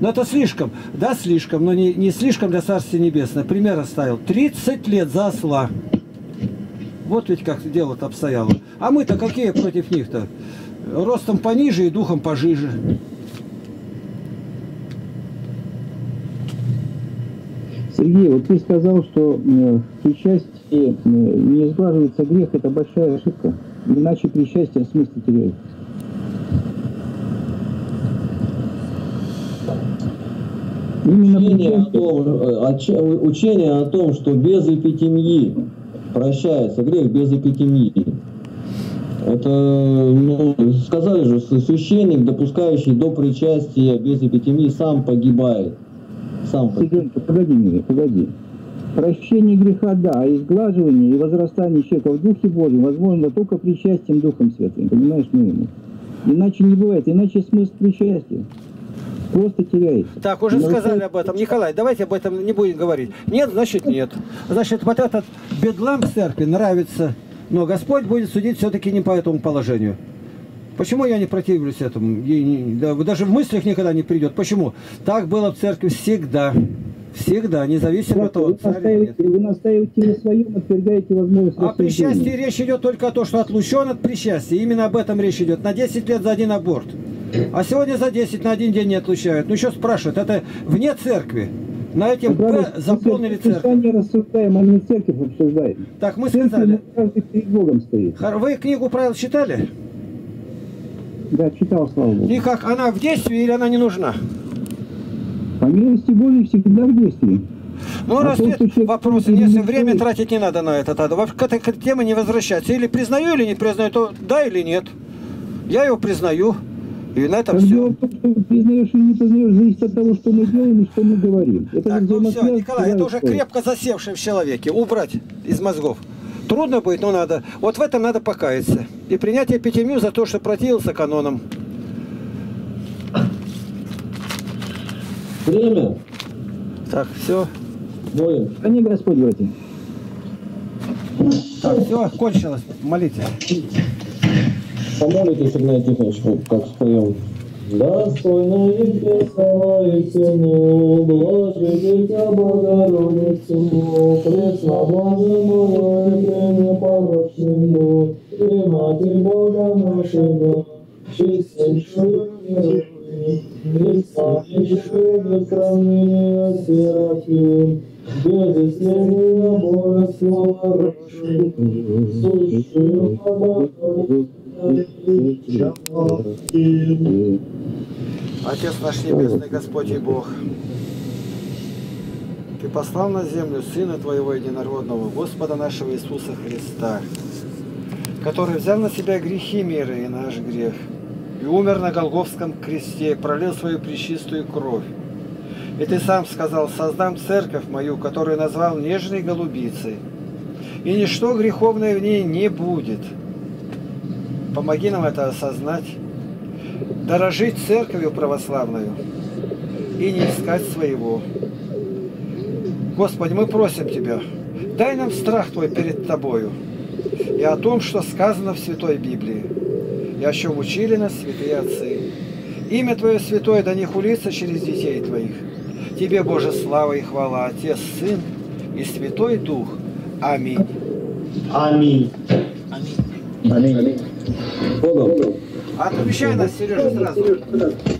Но это слишком, да, слишком, но не слишком для Царствия Небесного. Пример оставил, 30 лет за осла. Вот ведь как дело-то обстояло. А мы-то какие против них-то? Ростом пониже и духом пожиже. Сергей, вот ты сказал, что в причастии не сглаживается грех, это большая ошибка. Иначе причастие смысл теряет. Учение о том, что без эпитемии прощается грех, без эпитемии. Это, ну, сказали же, священник, допускающий до причастия без эпитемии, сам погибает. Сам погибает. Погоди. Прощение греха, да, а изглаживание и возрастание человека в Духе Божьем возможно только причастием Духом Святым. Понимаешь, иначе не бывает, иначе смысл причастия просто теряется. Так, уже сказали об этом. Николай, давайте об этом не будем говорить. Нет, значит нет. Значит, вот этот бедлам в церкви нравится. Но Господь будет судить все-таки не по этому положению. Почему я не противлюсь этому? Даже в мыслях никогда не придет. Почему? Так было в церкви всегда. Всегда, независимо от того, царя. Вы настаиваете на своем, отвергаете возможность. О причастии речь идет только о том, что отлучен от причастия. Именно об этом речь идет. На 10 лет за 1 аборт. А сегодня за 10 на 1 день не отлучают. Ну еще спрашивают, это вне церкви. На этим Б заполнили церковь. Мы рассуждаем, а не церковь обсуждаем. Так, мы сказали. Каждый перед Богом стоит. Вы книгу правил читали? Да, читал, слава Богу. И как, она в действии или она не нужна? По милости Божьей всегда в действии. Ну, раз нет вопроса, если время тратить не надо на это, тогда к этой теме не возвращаться. Или признаю, или не признаю, то да или нет. Я его признаю. И на этом все. Признаешь или не признаешь, зависит от того, что мы делаем и что мы говорим. Это так, ну все, Николай, это уже крепко засевшее в человеке. Убрать из мозгов. Трудно будет, но надо. Вот в этом надо покаяться. И принять эпитемию за то, что противился канонам. Время. Так, все. Бой. Они Господь вроде. Так, все, кончилось. Молитесь. Помолитесь, Игнатий Тихонович, как споем. Достойно и пресного и всему, блаженника Богородицу, пресноблаженную и пренепорочную, и Матерь Бога нашего, чистейшую веру, и славнейшую без сравнения Серафим, без исследия Бога слова рожденную, сущую Богородицу. Отец наш Небесный, Господь и Бог, Ты послал на землю Сына Твоего Единородного, Господа нашего Иисуса Христа, который взял на себя грехи мира и наш грех, и умер на Голгофском кресте, пролил свою пречистую кровь. И Ты сам сказал: создам церковь мою, которую назвал нежной голубицей, и ничто греховное в ней не будет. Помоги нам это осознать, дорожить церковью православную и не искать своего. Господи, мы просим Тебя, дай нам страх Твой перед Тобою и о том, что сказано в Святой Библии, и о чем учили нас святые отцы. Имя Твое святое да не хулится через детей Твоих. Тебе, Боже, слава и хвала, Отец, Сын и Святой Дух. Аминь. Аминь. Аминь. Аминь. Богом. Отвечай нас, Сережа, сразу.